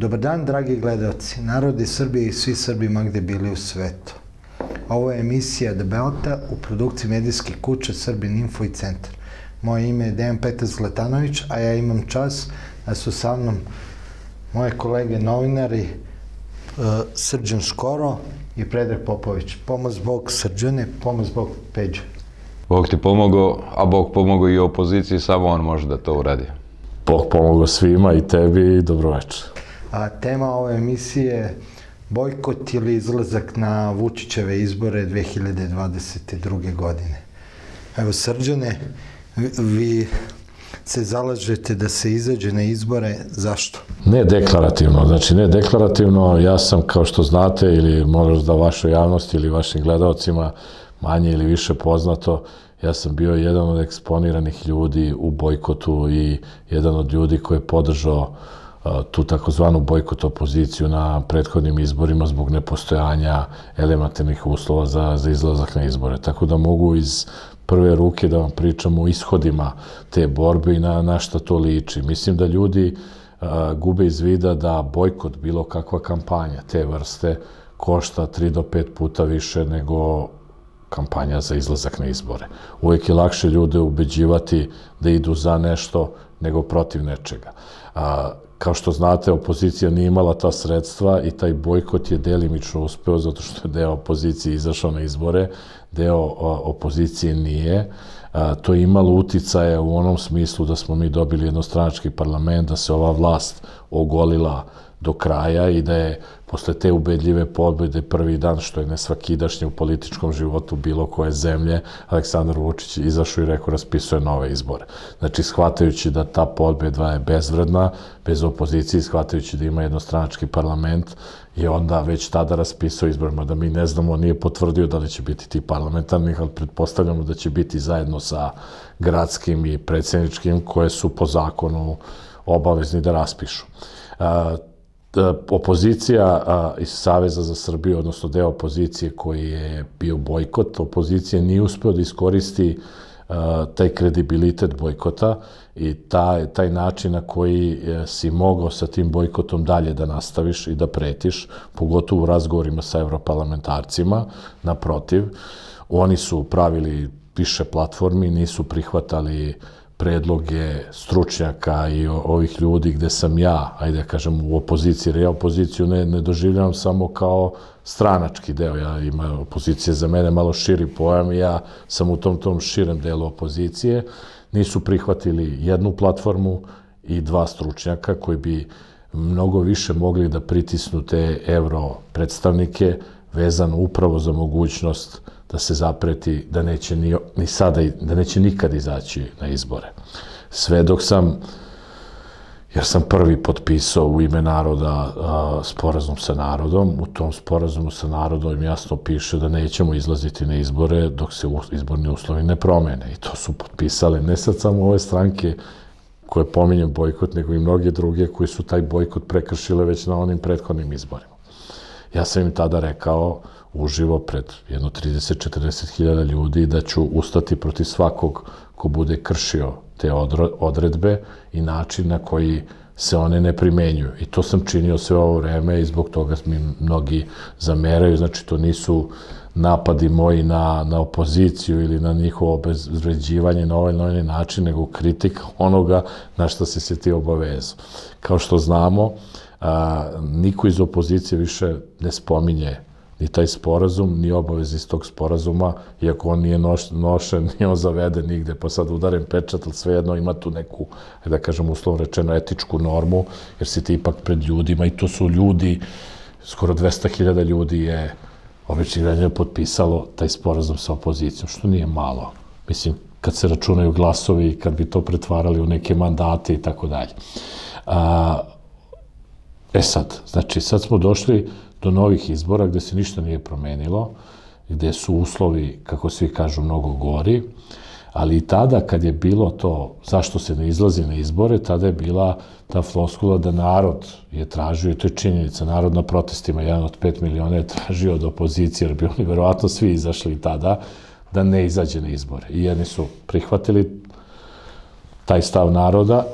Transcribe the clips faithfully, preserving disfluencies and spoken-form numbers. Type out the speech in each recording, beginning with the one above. Dobar dan, dragi gledalci, narodi Srbije i svi Srbi ma gde bili u svetu. Ovo je emisija Debelta u produkciji medijskih kuća Srbin.info i Centar. Moje ime je Dejan Petar Zlatanović, a ja imam čas da su sa mnom moje kolege novinari Srđan Škoro i Predrag Popović. Pomoz Bog Srđane, pomoz Bog Peđe. Bog ti pomogao, a Bog pomogao i opoziciji, samo on može da to uradi. Bog pomogao svima, i tebi, i dobroveče. A tema ove emisije je bojkot ili izlazak na Vučićeve izbore dve hiljade dvadeset druge. godine. Evo, Srđane, vi se zalažete da se izađe na izbore, zašto? Ne deklarativno, znači ne deklarativno, ja sam, kao što znate, ili možda da vašoj javnosti ili vašim gledalcima manje ili više poznato, ja sam bio jedan od eksponiranih ljudi u bojkotu i jedan od ljudi koji je podržao tu takozvanu bojkot opoziciju na prethodnim izborima zbog nepostojanja elementarnih uslova za, za izlazak na izbore. Tako da mogu iz prve ruke da vam pričam o ishodima te borbe i na, na šta to liči. Mislim da ljudi a, gube iz vida da bojkot, bilo kakva kampanja te vrste, košta tri do pet puta više nego kampanja za izlazak na izbore. Uvijek je lakše ljude ubeđivati da idu za nešto nego protiv nečega. A, Kao što znate, opozicija nije imala ta sredstva i taj bojkot je delimično uspeo zato što je deo opozicije izašao na izbore, deo opozicije nije. To je imalo uticaje u onom smislu da smo mi dobili jednostranački parlament, da se ova vlast ogolila do kraja i da je posle te ubedljive pobjede prvi dan, što je nesvakidašnje u političkom životu bilo koje zemlje, Aleksandar Vučić izašao i rekao raspisuje nove izbore. Znači, shvatajući da ta pobjeda je bezvredna, bez opozicije, shvatajući da ima jednostranački parlament, je onda već tada raspisao izborima, da mi ne znamo, nije potvrdio da li će biti ti parlamentarnih, ali pretpostavljamo da će biti zajedno sa gradskim i predsjedničkim, koje su po zakonu obavezni da raspišu. Opozicija iz Saveza za Srbiju, odnosno deo opozicije koji je bio bojkot, opozicija nije uspeo da iskoristi taj kredibilitet bojkota i taj, taj način na koji si mogao sa tim bojkotom dalje da nastaviš i da pretiš, pogotovo u razgovorima sa europarlamentarcima. Naprotiv, oni su pravili više platformi, nisu prihvatali predloge stručnjaka i ovih ljudi gde sam ja, ajde da kažem, u opoziciji, jer ja opoziciju ne, ne doživljavam samo kao stranački deo. Ja imam, opozicija za mene malo širi pojam i ja sam u tom tom širem delu opozicije. Nisu prihvatili jednu platformu i dva stručnjaka koji bi mnogo više mogli da pritisnu te evro predstavnike vezano upravo za mogućnost da se zapreti da neće ni, ni sada, da neće nikad izaći na izbore. Sve dok sam, jer sam prvi potpisao u ime naroda a, sporazum sa narodom, u tom sporazumu sa narodom jasno piše da nećemo izlaziti na izbore dok se izborni uslovi ne promene. I to su potpisale ne sad samo ove stranke koje pominju bojkot, nego i mnoge druge koji su taj bojkot prekršile već na onim prethodnim izborima. Ja sam im tada rekao uživo pred jedno trideset do četrdeset hiljada ljudi da ću ustati protiv svakog ko bude kršio te odredbe i način na koji se one ne primenjuju. I to sam činio sve ovo vreme i zbog toga mi mnogi zameraju. Znači, to nisu napadi moji na, na opoziciju ili na njihovo obezvređivanje na ovaj, na ovaj način, nego kritika onoga na što se se ti obavezu. Kao što znamo, a, niko iz opozicije više ne spominje ni taj sporazum, ni obavez iz tog sporazuma, iako on nije nošen, nije on zaveden nigde, pa sad udaren pečat, ali svejedno ima tu neku, da kažem uslovno rečeno, etičku normu, jer si ti ipak pred ljudima i to su ljudi, skoro dvesta hiljada ljudi je običnih građana potpisalo taj sporazum sa opozicijom, što nije malo. Mislim, kad se računaju glasovi, kad bi to pretvarali u neke mandate i tako dalje. E sad, znači, sad smo došli do novih izbora gdje se ništa nije promenilo, gdje su uslovi, kako svi kažu, mnogo gori, ali i tada kad je bilo to zašto se ne izlazi na izbore, tada je bila ta floskula da narod je tražio, i to je činjenica, narod na protestima, jedan od pet miliona je tražio od opozicije, jer bi oni verovatno svi izašli tada, da ne izađe na izbore. I jedni su prihvatili taj stav naroda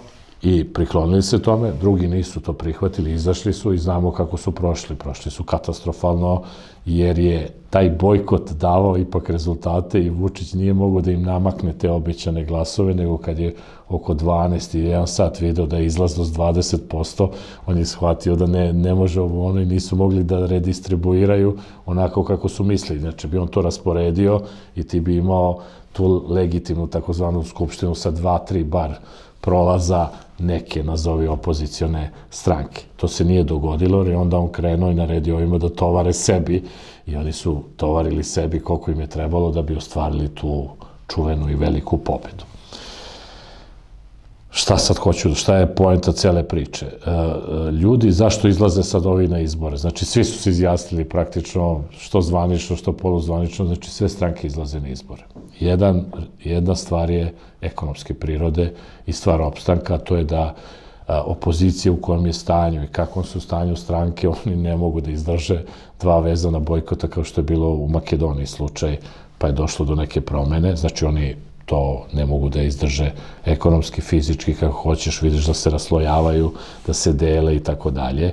i priklonili se tome, drugi nisu to prihvatili, izašli su i znamo kako su prošli. Prošli su katastrofalno jer je taj bojkot davao ipak rezultate i Vučić nije mogao da im namakne te obećane glasove, nego kad je oko dvanaest i jedan sat video da je izlaznost dvadeset posto, on je shvatio da ne, ne može ovo ono i nisu mogli da redistribuiraju onako kako su mislili. Znači bi on to rasporedio i ti bi imao tu legitimnu takozvanu skupštinu sa dva, tri bar prolaza neke, nazovi, opozicione stranke. To se nije dogodilo, jer je onda on krenuo i naredio ovima da tovare sebi i oni su tovarili sebi koliko im je trebalo da bi ostvarili tu čuvenu i veliku pobedu. Šta sad hoću, šta je poenta cele priče? Ljudi, zašto izlaze sad ovi na izbore? Znači, svi su se izjasnili praktično, što zvanično, što poluzvanično, znači sve stranke izlaze na izbore. Jedan, jedna stvar je ekonomske prirode i stvar opstanka, to je da opozicija u kojem je stanju i kakvom su stanju stranke, oni ne mogu da izdrže dva vezana bojkota kao što je bilo u Makedoniji slučaj, pa je došlo do neke promene, znači oni to ne mogu da izdrže ekonomski, fizički, kako hoćeš, vidiš da se raslojavaju, da se dele i tako dalje.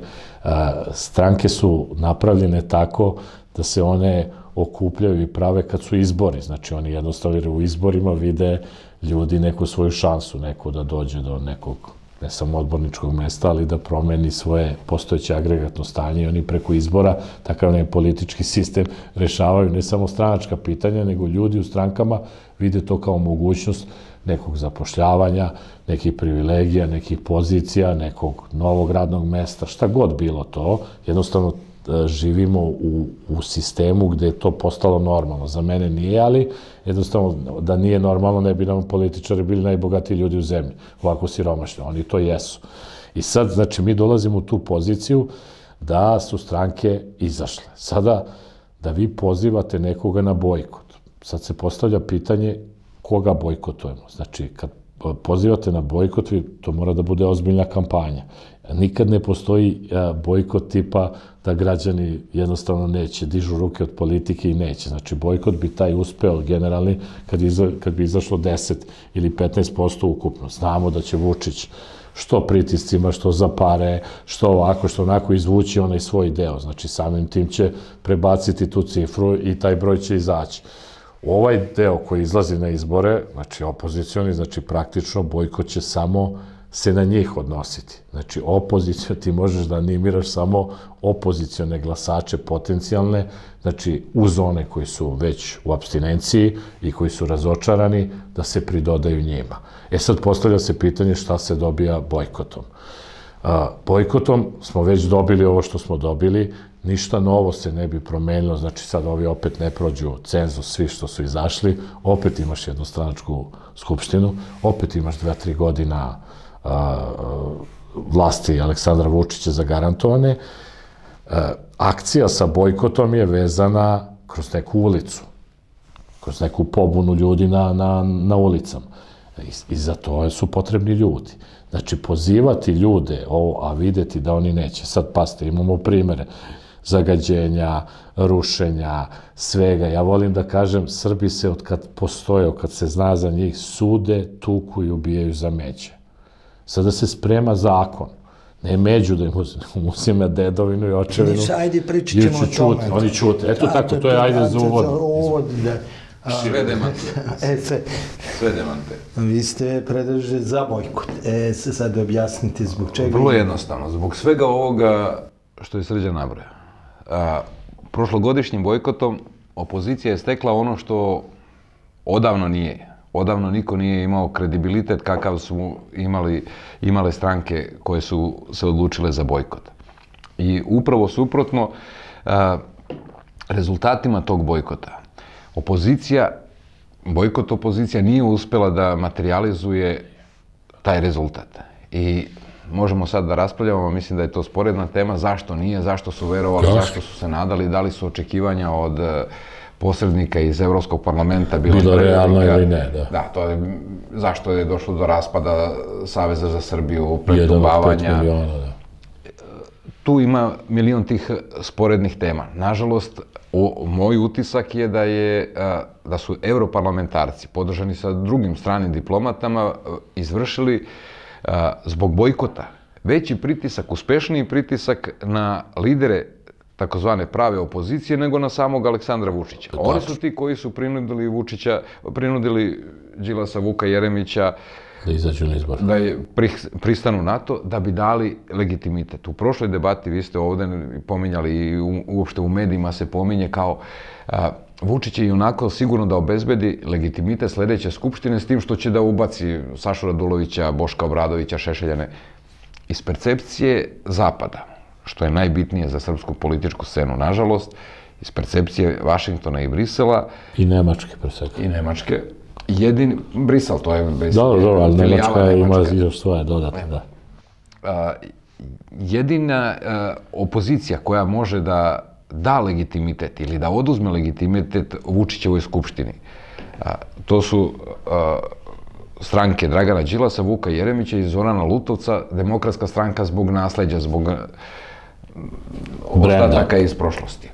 Stranke su napravljene tako da se one okupljaju i prave kad su izbori. Znači oni jednostavno u izborima vide ljudi neku svoju šansu, neko da dođe do nekog, ne samo odborničkog mesta, ali da promeni svoje postojeće agregatno stanje i oni preko izbora, takav ne politički sistem, rešavaju ne samo stranačka pitanja, nego ljudi u strankama vide to kao mogućnost nekog zapošljavanja, nekih privilegija, nekih pozicija, nekog novog radnog mesta, šta god bilo to. Jednostavno živimo u, u sistemu gde je to postalo normalno. Za mene nije, ali jednostavno da nije normalno ne bi nam političari bili najbogatiji ljudi u zemlji, ovako siromašni. Oni to jesu. I sad, znači, mi dolazimo u tu poziciju da su stranke izašle. Sada, da vi pozivate nekoga na bojkot. Sad se postavlja pitanje koga bojkotujemo. Znači, kad pozivate na bojkot, to mora da bude ozbiljna kampanja. Nikad ne postoji bojkot tipa da građani jednostavno neće, dižu ruke od politike i neće. Znači, bojkot bi taj uspeo generalni kad, iza, kad bi izašlo deset ili petnaest posto ukupno. Znamo da će Vučić što pritiscima, što za pare, što ovako, što onako izvući onaj svoj deo. Znači, samim tim će prebaciti tu cifru i taj broj će izaći. Ovaj deo koji izlazi na izbore, znači opozicioni, znači praktično bojkot će samo se na njih odnositi. Znači, opozicija, ti možeš da animiraš samo opozicione glasače potencijalne, znači uz one koji su već u apstinenciji i koji su razočarani, da se pridodaju njima. E sad postavlja se pitanje šta se dobija bojkotom. Bojkotom smo već dobili ovo što smo dobili, ništa novo se ne bi promenilo, znači sad ovi opet ne prođu cenzus, svi što su izašli, opet imaš jednostranačku skupštinu, opet imaš dva, tri godina vlasti Aleksandra Vučića zagarantovane. Akcija sa bojkotom je vezana kroz neku ulicu, kroz neku pobunu ljudi na, na, na ulicama. I, i za to su potrebni ljudi. Znači, pozivati ljude, o, a videti da oni neće. Sad, pazite, imamo primere zagađenja, rušenja, svega. Ja volim da kažem, Srbi se od kad postoje, od kad se zna za njih, sude, tuku i ubijaju za meće. Sada se sprema zakon. Ne među da im uzime dedovinu i očevinu. Niš, ajde, pričit ćemo o tome. Oni čute. Eto tako, to je ajde za uvod. Sve demante. Sve demante. Vi ste predložili za bojkot. E, sad objasnite zbog čega. Vrlo jednostavno. Zbog svega ovoga što je Srđan nabrojao. Prošlogodišnjim bojkotom opozicija je stekla ono što odavno nije. Odavno niko nije imao kredibilitet kakav su imali, imale stranke koje su se odlučile za bojkot. I upravo suprotno a, rezultatima tog bojkota. Opozicija, bojkot opozicija nije uspela da materijalizuje taj rezultat. I možemo sad da raspravljamo, mislim da je to sporedna tema, zašto nije, zašto su verovali, zašto su se nadali, da li su očekivanja od posrednika iz Evropskog parlamenta bilo da realno ili ne, da. Da, to je zašto je došlo do raspada Saveza za Srbiju, pretubavanja. Tu ima milion tih sporednih tema. Nažalost, o, moj utisak je da, je da su europarlamentarci, podržani sa drugim stranim diplomatama, izvršili zbog bojkota, veći pritisak, uspešniji pritisak na lidere takozvane prave opozicije nego na samog Aleksandra Vučića. Oni su ti koji su prinudili Vučića, prinudili Đilasa, Vuka Jeremića da izađu na izbor, da je pristanu na to, da bi dali legitimitet. U prošloj debati vi ste ovdje pominjali i uopšte u medijima se pominje kao Vučić je i onako sigurno da obezbedi legitimitet sljedeće skupštine s tim što će da ubaci Sašu Radulovića, Boška Obradovića, Šešeljane. Iz percepcije Zapada, što je najbitnije za srpsku političku scenu, nažalost, iz percepcije Vašingtona i Brisela... I Nemačke, percepcije. I Nemačke. Jedini... Brisel, to je... Dobro, dobro, ali Nemačka ima još svoje dodatne, da. Jedina opozicija koja može da da legitimitet ili da oduzme legitimitet Vučićevoj skupštini, to su... stranke Dragana Đilasa, Vuka Jeremića i Zorana Lutovca, Demokratska stranka zbog nasleđa, zbog ostataka iz prošlosti.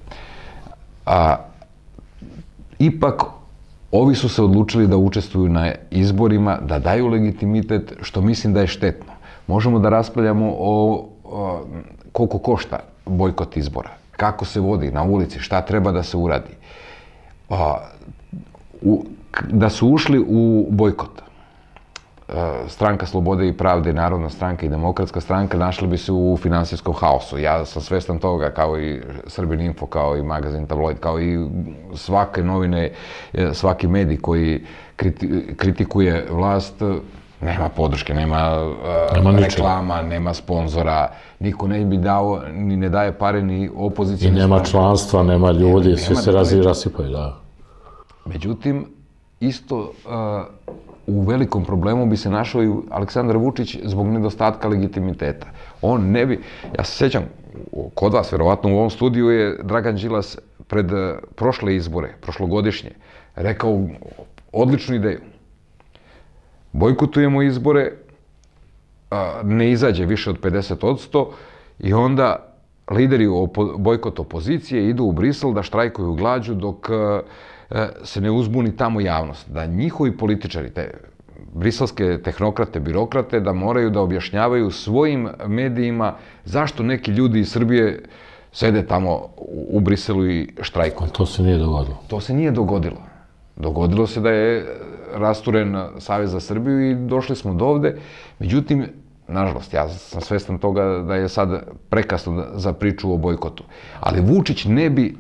Ipak, ovi su se odlučili da učestvuju na izborima, da daju legitimitet, što mislim da je štetno. Možemo da raspravljamo o koliko košta bojkot izbora, kako se vodi na ulici, šta treba da se uradi. Da su ušli u bojkot Stranka Slobode i Pravde, Narodna stranka i Demokratska stranka našli bi se u finansijskom haosu. Ja sam svestan toga, kao i Srbin.info, kao i magazin Tabloid, kao i svake novine, svaki medij koji kritikuje vlast, nema podrške, nema reklama, nema sponzora, niko ne bi dao, ni ne daje pare ni opoziciju. I nema članstva, nema ljudi, svi se rasipaju, da. Međutim, isto... u velikom problemu bi se našao i Aleksandar Vučić zbog nedostatka legitimiteta. On ne bi, ja se sjećam, kod vas, vjerovatno u ovom studiju je Dragan Đilas pred prošle izbore, prošlogodišnje, rekao odličnu ideju. Bojkotujemo izbore, ne izađe više od pedeset posto i onda lideri bojkot opozicije idu u Brisel da štrajkuju glađu dok se ne uzbuni tamo javnost, da njihovi političari, te briselske tehnokrate, birokrate, da moraju da objašnjavaju svojim medijima zašto neki ljudi iz Srbije sede tamo u Briselu i štrajkuju. To se nije dogodilo. To se nije dogodilo. Dogodilo se da je rasturen Savez za Srbiju i došli smo do ovde. Međutim, nažalost, ja sam svestan toga da je sad prekasno za priču o bojkotu. Ali Vučić ne bi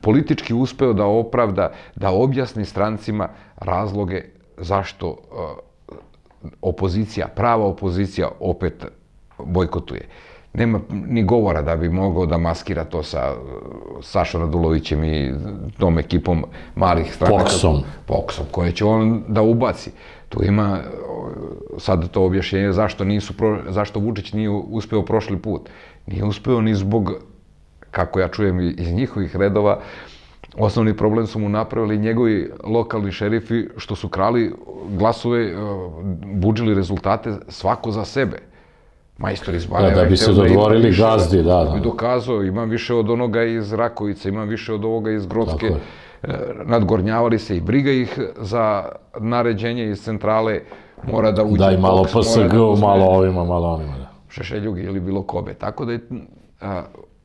politički uspeo da opravda, da objasni strancima razloge zašto opozicija, prava opozicija opet bojkotuje. Nema ni govora da bi mogao da maskira to sa Sašom Radulovićem i tom ekipom malih stranaka. Poksom. Poksom, koje će on da ubaci. Tu ima sad to objašnjenje zašto Vučić nije uspeo prošli put. Nije uspeo ni zbog, kako ja čujem iz njihovih redova, osnovni problem su mu napravili njegovi lokalni šerifi što su krali glasove, budžili rezultate svako za sebe. Majstor iz Baljeva. Da bi se dodvorili gazdi, da. Da bi dokazao, imam više od onoga iz Rakovice, imam više od ovoga iz Grodske. Nadgornjavali se i briga ih za naređenje iz centrale. Mora da uđe... Da, i malo P S G-u, malo ovima, malo onima. Šešeljugi ili bilo kobe. Tako da je...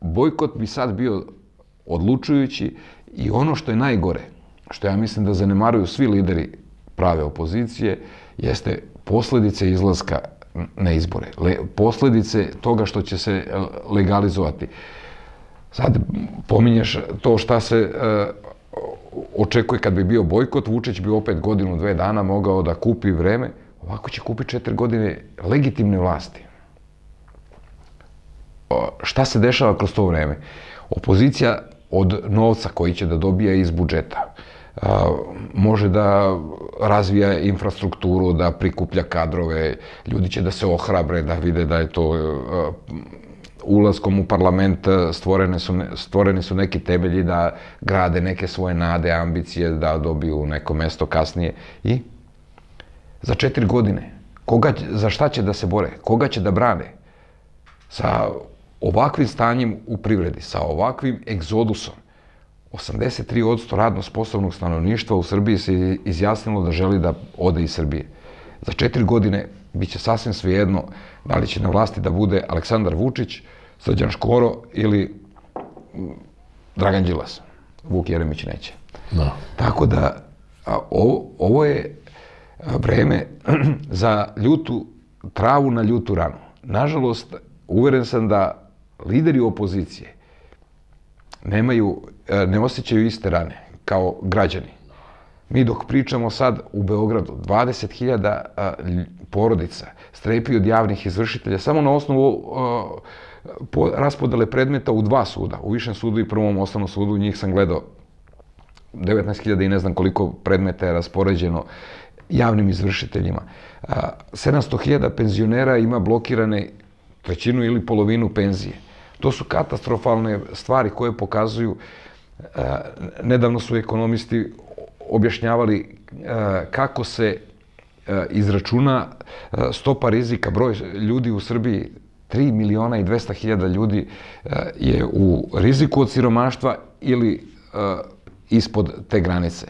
Bojkot bi sad bio odlučujući i ono što je najgore, što ja mislim da zanemaruju svi lideri prave opozicije, jeste posljedice izlaska na izbore, posljedice toga što će se legalizovati. Sad pominješ to šta se očekuje kad bi bio bojkot, Vučić bi opet godinu, dve dana mogao da kupi vreme, ovako će kupiti četiri godine legitimne vlasti. Šta se dešava kroz to vreme? Opozicija od novca koji će da dobija iz budžeta može da razvija infrastrukturu, da prikuplja kadrove, ljudi će da se ohrabre, da vide da je to ulaskom u parlament stvoreni su neki temelji da grade neke svoje nade, ambicije, da dobiju neko mesto kasnije. I za četiri godine, za šta će da se bore? Koga će da brane? Sa ovakvim stanjem u privredi, sa ovakvim egzodusom, osamdeset tri posto radno sposobnog stanovništva u Srbiji se izjasnilo da želi da ode iz Srbije. Za četiri godine biće sasvim svejedno da li će na vlasti da bude Aleksandar Vučić, Srđan Škoro ili Dragan Đilas. Vuk Jeremić neće. Tako da ovo je vreme za ljutu travu na ljutu ranu. Nažalost, uveren sam da lideri opozicije ne osjećaju iste rane kao građani. Mi dok pričamo sad u Beogradu, dvadeset hiljada porodica strepi od javnih izvršitelja samo na osnovu raspodele predmeta u dva suda, u Višem sudu i Prvom osnovnom sudu, njih sam gledao devetnaest hiljada i ne znam koliko predmeta je raspoređeno javnim izvršiteljima. sedamsto hiljada penzionera ima blokirane trećinu ili polovinu penzije. To su katastrofalne stvari koje pokazuju, nedavno su ekonomisti objašnjavali kako se izračuna stopa rizika, broj ljudi u Srbiji, tri miliona i dvesta hiljada ljudi je u riziku od siromaštva ili ispod te granice.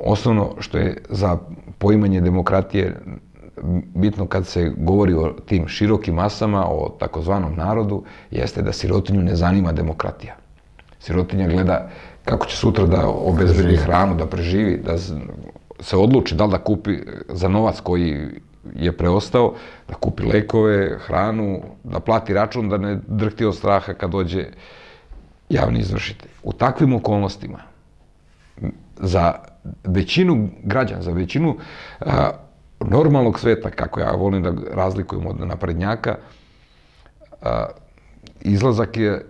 Osnovno što je za poimanje demokratije bitno kad se govori o tim širokim masama, o takozvanom narodu, jeste da sirotinju ne zanima demokratija. Sirotinja gleda kako će sutra da obezbedi hranu, da preživi, da se odluči da li da kupi za novac koji je preostao, da kupi lekove, hranu, da plati račun, da ne drhti od straha kad dođe javni izvršitelj. U takvim okolnostima za većinu građana, za većinu normalnog sveta, kako ja volim da razlikujem od naprednjaka, izlazak je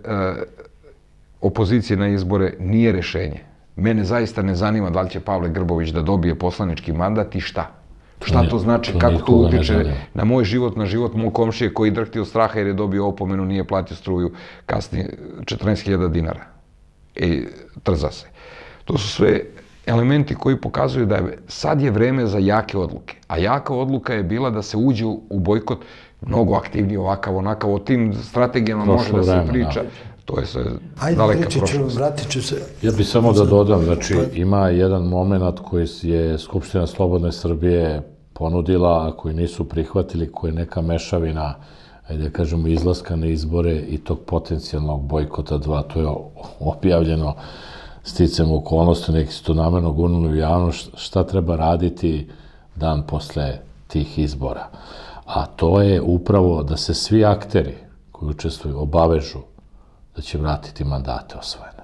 opozicije na izbore nije rešenje. Mene zaista ne zanima da li će Pavle Grbović da dobije poslanički mandat i šta. Šta to znači, kako to utiče na moj život, na život moj komšije koji drhti od straha jer je dobio opomenu, nije platio struju, kasnije četrnaest hiljada dinara. I trza se. To su sve elementi koji pokazuju da sad je vreme za jake odluke. A jaka odluka je bila da se uđe u bojkot mnogo aktivniji, ovakav, onakav, o tim strategijama može da se priča. To je sve daleka prošlost. Ja bih samo da dodam, znači ima jedan moment koji je Skupština Slobodne Srbije ponudila, a koji nisu prihvatili, koji je neka mešavina, da kažemo, izlaska na izbore i tog potencijalnog bojkota dva. To je objavljeno sticam okolnosti, neki su to namerno gurnuli u javnost, šta treba raditi dan posle tih izbora. A to je upravo da se svi akteri koji učestvuju obavežu da će vratiti mandate osvojene.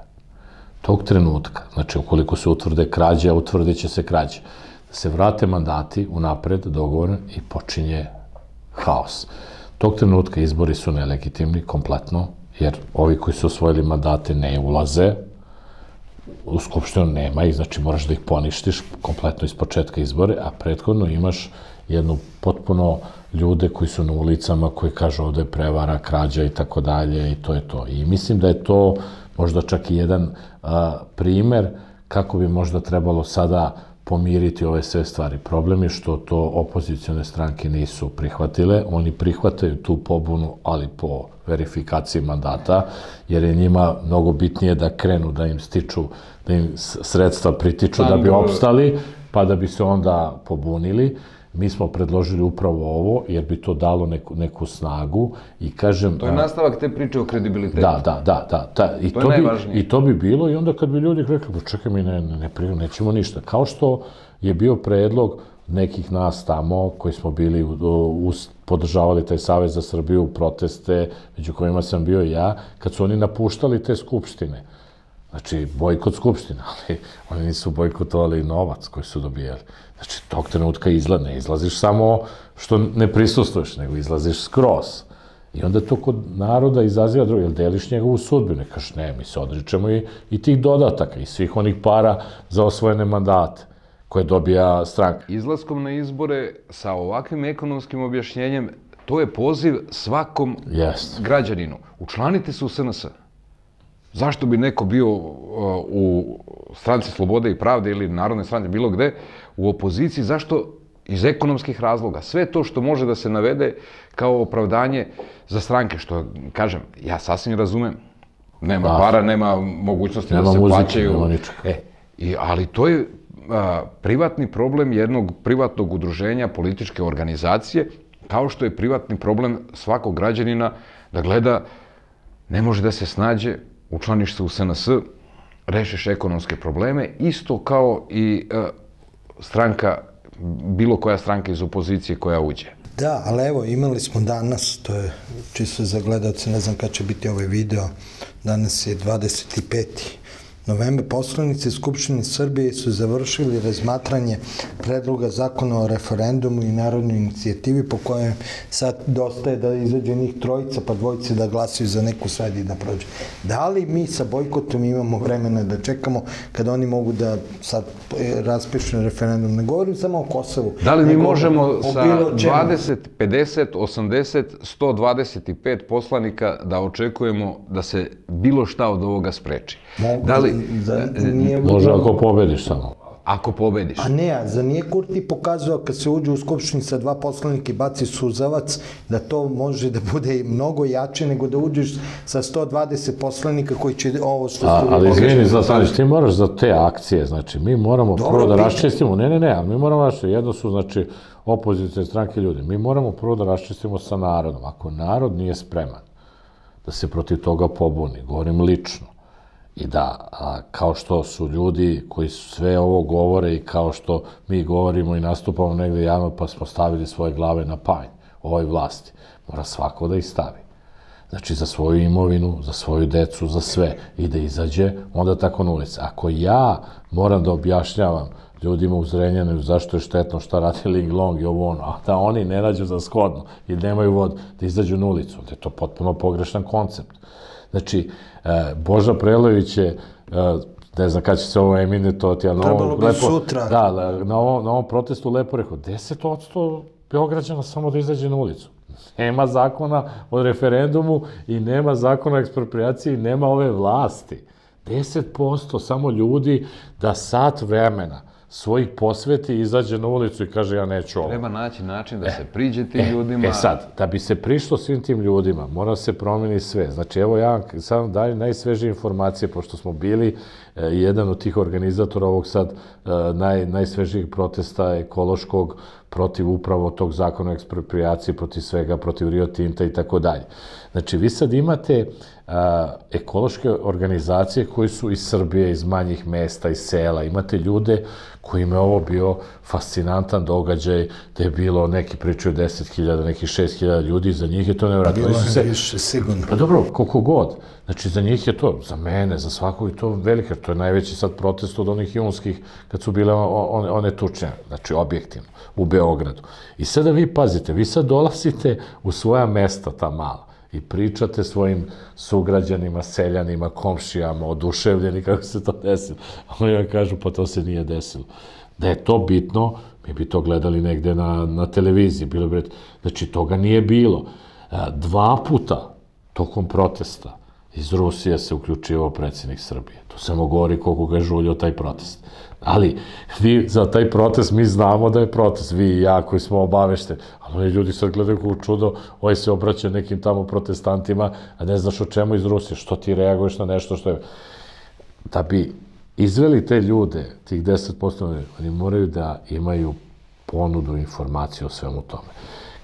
Tog trenutka, znači ukoliko se utvrde krađe, a utvrdit će se krađe, da se vrate mandati unapred, dogovorno i počinje haos. Tog trenutka izbori su nelegitimni kompletno, jer ovi koji su osvojili mandate ne ulaze, u Skupštinu nema ih, znači moraš da ih poništiš kompletno iz početka izbore, a prethodno imaš jednu potpuno ljude koji su na ulicama, koji kažu ovde je prevara, krađa i tako dalje i to je to. I mislim da je to možda čak i jedan primer kako bi možda trebalo sada pomiriti ove sve stvari. Problem je što to opozicione stranke nisu prihvatile. Oni prihvataju tu pobunu, ali po verifikaciji mandata, jer je njima mnogo bitnije da krenu, da im stiču, da im sredstva pritiču, da bi opstali, pa da bi se onda pobunili. Mi smo predložili upravo ovo, jer bi to dalo neku snagu i kažem... To je nastavak te priče o kredibilitetu. Da, da, da. To je najvažnije. I to bi bilo i onda kad bi ljudi rekli, čekaj mi, nećemo ništa. Kao što je bio predlog nekih nas tamo koji smo bili, podržavali taj Savez za Srbiju, proteste, među kojima sam bio i ja, kad su oni napuštali te skupštine. Znači, bojkot skupština, ali oni nisu bojkotovali novac koji su dobijali. Znači, tog trenutka izlaziš, ne izlaziš samo što ne prisustuješ, nego izlaziš skroz. I onda to kod naroda izaziva drugo, jer deliš njegovu sudbinu. Kažeš, ne, mi se odričemo i tih dodataka, i svih onih para za osvojene mandate koje dobija stranka. Izlaskom na izbore sa ovakvim ekonomskim objašnjenjem, to je poziv svakom građaninu. Učlanite se u S N S. Zašto bi neko bio u Stranci Slobode i Pravde ili Narodne stranke, bilo gde, u opoziciji, zašto iz ekonomskih razloga? Sve to što može da se navede kao opravdanje za stranke, što, kažem, ja sasvim razumem. Nema para, nema mogućnosti da se plaćaju. Ali to je privatni problem jednog privatnog udruženja, političke organizacije, kao što je privatni problem svakog građanina da gleda, ne može da se snađe, učlaniš se u S N S, rešiš ekonomske probleme, isto kao i stranka, bilo koja stranka iz opozicije koja uđe. Da, ali evo, imali smo danas, to je čisto za gledalce, ne znam kad će biti ovaj video, danas je dvadeset peti novembar, poslanici Skupštine Srbije su završili razmatranje predloga zakona o referendumu i narodnoj inicijativi po kojem sad dostaje da izađe njih trojica, pa dvojice da glasaju za neku sad i da prođe. Da li mi sa bojkotom imamo vremena da čekamo kada oni mogu da sad raspišu referendum? Ne govorim samo o Kosovu. Da li mi možemo sa dvadeset, pedeset, osamdeset, sto dvadeset pet poslanika da očekujemo da se bilo šta od ovoga spreči? Da li može ako pobediš samo. Ako pobediš. A ne, a za nije Kurti pokazao kad se uđe u Skupštini sa dva poslanika i baci suzavac, da to može da bude mnogo jače nego da uđeš sa sto dvadeset poslanika koji će ovo što... Ali izvini, Zlatanović, ti moraš za te akcije, znači, mi moramo prvo da raščistimo, ne, ne, ne, ali mi moramo raščistiti, jedno su, znači, opozicione stranke ljudi, mi moramo prvo da raščistimo sa narodom. Ako narod nije spreman da se protiv toga pobuni, govorim lično, i da, kao što su ljudi koji sve ovo govore i kao što mi govorimo i nastupamo negdje javno pa smo stavili svoje glave na panj ovoj vlasti, mora svako da ih stavi. Znači za svoju imovinu, za svoju decu, za sve. I da izađe, onda tako na ulici. Ako ja moram da objašnjavam ljudima u Zrenjaninu zašto je štetno, šta radi Linglong i ovo ono, a da oni ne nađu za shodno i nemaju vodu, da izađu na ulicu. Onda je to potpuno pogrešan koncept. Znači, Boža Prelović je, ne znam kada će se ovo emitovati, trebalo bi sutra. Da, na ovom protestu lepo rekao, deset posto Beograđana samo da izađe na ulicu. Nema zakona o referendumu i nema zakona o ekspropriaciji i nema ove vlasti. deset posto samo ljudi da sat vremena svojih posveti, izađe na ulicu i kaže ja neću ovo. Treba naći način da se priđe tim ljudima. E sad, da bi se prišlo svim tim ljudima, mora se promeni sve. Znači, evo ja sam vam dajem najsveže informacije, pošto smo bili jedan od tih organizatora ovog sad najsvežijih protesta ekološkog protiv upravo tog zakona o ekspropriaciji, protiv svega, protiv Rio Tinta i tako dalje. Znači, vi sad imate ekološke organizacije koji su iz Srbije, iz manjih mesta, iz sela. Imate ljude kojima je ovo bio fascinantan događaj, da je bilo neki pričaju deset hiljada, neki šest hiljada ljudi, za njih je to nevratno. Bilo je više, sigurno. Pa dobro, koliko god. Znači, za njih je to, za mene, za svakog je to velika, to je najveći sad protest od onih junskih, kad su bile one tučnje, znači objektivno, u Beogradu. I sada vi pazite, vi sad dolazite u svoja mesta, ta mala, i pričate svojim sugrađanima, seljanima, komšijama, oduševljeni kako se to desilo. Oni vam kažu, pa to se nije desilo. Da je to bitno, mi bi to gledali negde na televiziji. Znači, toga nije bilo. Dva puta tokom protesta iz Rusije se uključivao predsjednik Srbije. To samo govori koliko ga je žuljio taj protest. Ali za taj protest mi znamo da je protest, vi i ja koji smo obavešteni. Ali oni ljudi sad gledaju kako čudo, ovaj se obraćaju nekim tamo protestantima, a ne znaš o čemu iz Rusije, što ti reaguješ na nešto što je... Da bi izveli te ljude, tih deset posto, oni moraju da imaju ponudu informaciju o svemu tome.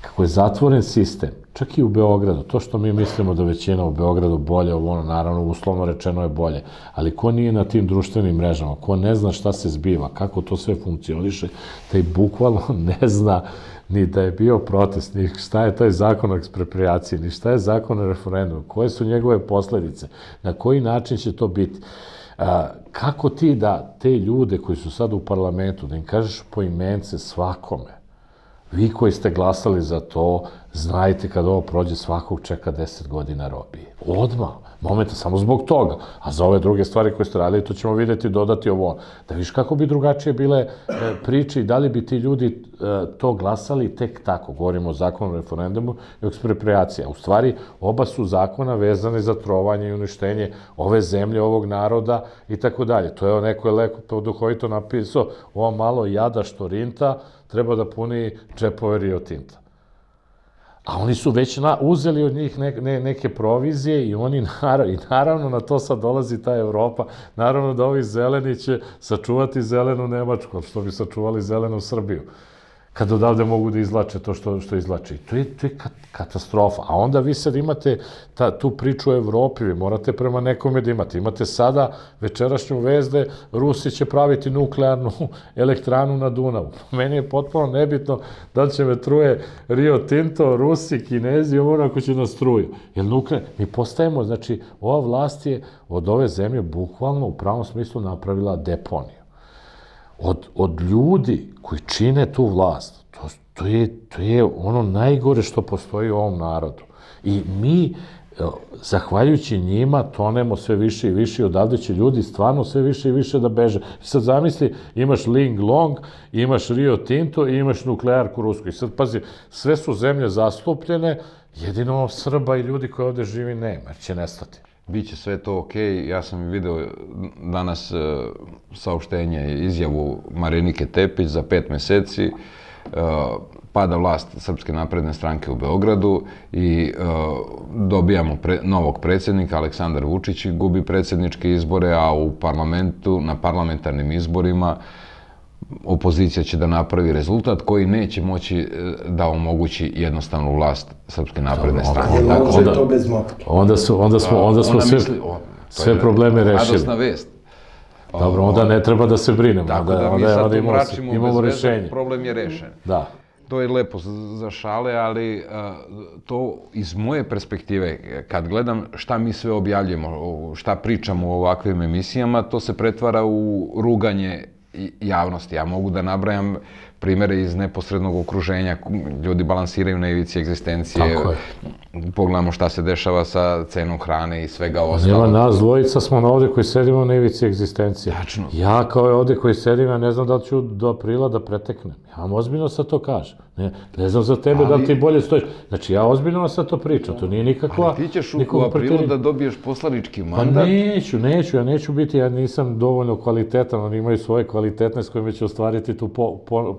Kako je zatvoren sistem, čak i u Beogradu, to što mi mislimo da većina u Beogradu bolje, ono, naravno, uslovno rečeno je bolje, ali ko nije na tim društvenim mrežama, ko ne zna šta se zbiva, kako to sve funkcioniše, taj bukvalno ne zna ni da je bio protest, ni šta je taj zakon o eksproprijaciji, ni šta je zakon o referendumu, koje su njegove posledice, na koji način će to biti. Kako ti da te ljude koji su sad u parlamentu, da im kažeš po imence svakome, vi koji ste glasali za to, znajte kad ovo prođe svakog čeka deset godina robije. Odmah, momenta, samo zbog toga. A za ove druge stvari koje ste radili, to ćemo vidjeti i dodati ovo. Da viš kako bi drugačije bile priče i da li bi ti ljudi to glasali tek tako. Govorimo o zakonu o referendumu i ekspropriaciji. U stvari, oba su zakona vezane za trovanje i uništenje ove zemlje, ovog naroda i tako dalje. To je neko lepo duhovito napisao, ovo malo jada što rinta, treba da puni džepove Rio Tinta. A oni su već uzeli od njih neke provizije i oni, naravno, na to sad dolazi ta Evropa. Naravno da ovi zeleni će sačuvati zelenu Nemačku, što bi sačuvali zelenu Srbiju, kad odavde mogu da izlače to što izlače. To je katastrofa. A onda vi sad imate tu priču o Evropi, vi morate prema nekome da imate. Imate sada večerašnju vezde, Rusi će praviti nuklearnu elektranu na Dunavu. Meni je potpuno nebitno da li će me truje Rio Tinto, Rusi, Kinezi, ovo onako će nas truju. Mi postajemo, znači, ova vlast je od ove zemlje bukvalno u pravom smislu napravila deponiju. Od ljudi koji čine tu vlast, to je ono najgore što postoji u ovom narodu. I mi, zahvaljujući njima, tonemo sve više i više i odavde će ljudi stvarno sve više i više da beže. I sad zamisli, imaš Linglong, imaš Rio Tinto i imaš nuklearku rusku. I sad pazi, sve su zemlje zastupljene, jedino Srba i ljudi koji ovde živi nema, jer će nestati. Biće sve to okej. Ja sam video danas saopštenje i izjavu Marinike Tepić za pet meseci. Pada vlast Srpske napredne stranke u Beogradu i dobijamo novog predsjednika, Aleksandar Vučić, gubi predsjedničke izbore, a u parlamentu, na parlamentarnim izborima, opozicija će da napravi rezultat koji neće moći da omogući jednostavnu vlast Srpske napredne stranke. Onda smo sve probleme rešili. Radosna vest. Dobro, onda ne treba da se brinemo. Tako da mi sad umračimo bez veze, problem je rešen. Da. To je lepo za šale, ali to iz moje perspektive, kad gledam šta mi sve objavljamo, šta pričamo u ovakvim emisijama, to se pretvara u ruganje javnosti. Ja mogu da nabrajam primere iz neposrednog okruženja. Ljudi balansiraju na ivici egzistencije. Pogledamo šta se dešava sa cenom hrane i svega ostalog. Nas dvojica smo na ovde koji sedimo na ivici egzistencije. Ja kao je ovde koji sedim, ja ne znam da li ću do aprila da preteknem. Ja vam ozbiljno sad to kažem. Ne znam za tebe da li ti bolje stojiš. Znači, ja ozbiljno sad to pričam. To nije nikakva... Ali ti ćeš u aprilu da dobiješ poslanički mandat? Pa neću, neću. Ja neću biti, ja nisam dovoljno kvalitetan. Oni imaju svoje kvalitetne s kojima će ostvariti tu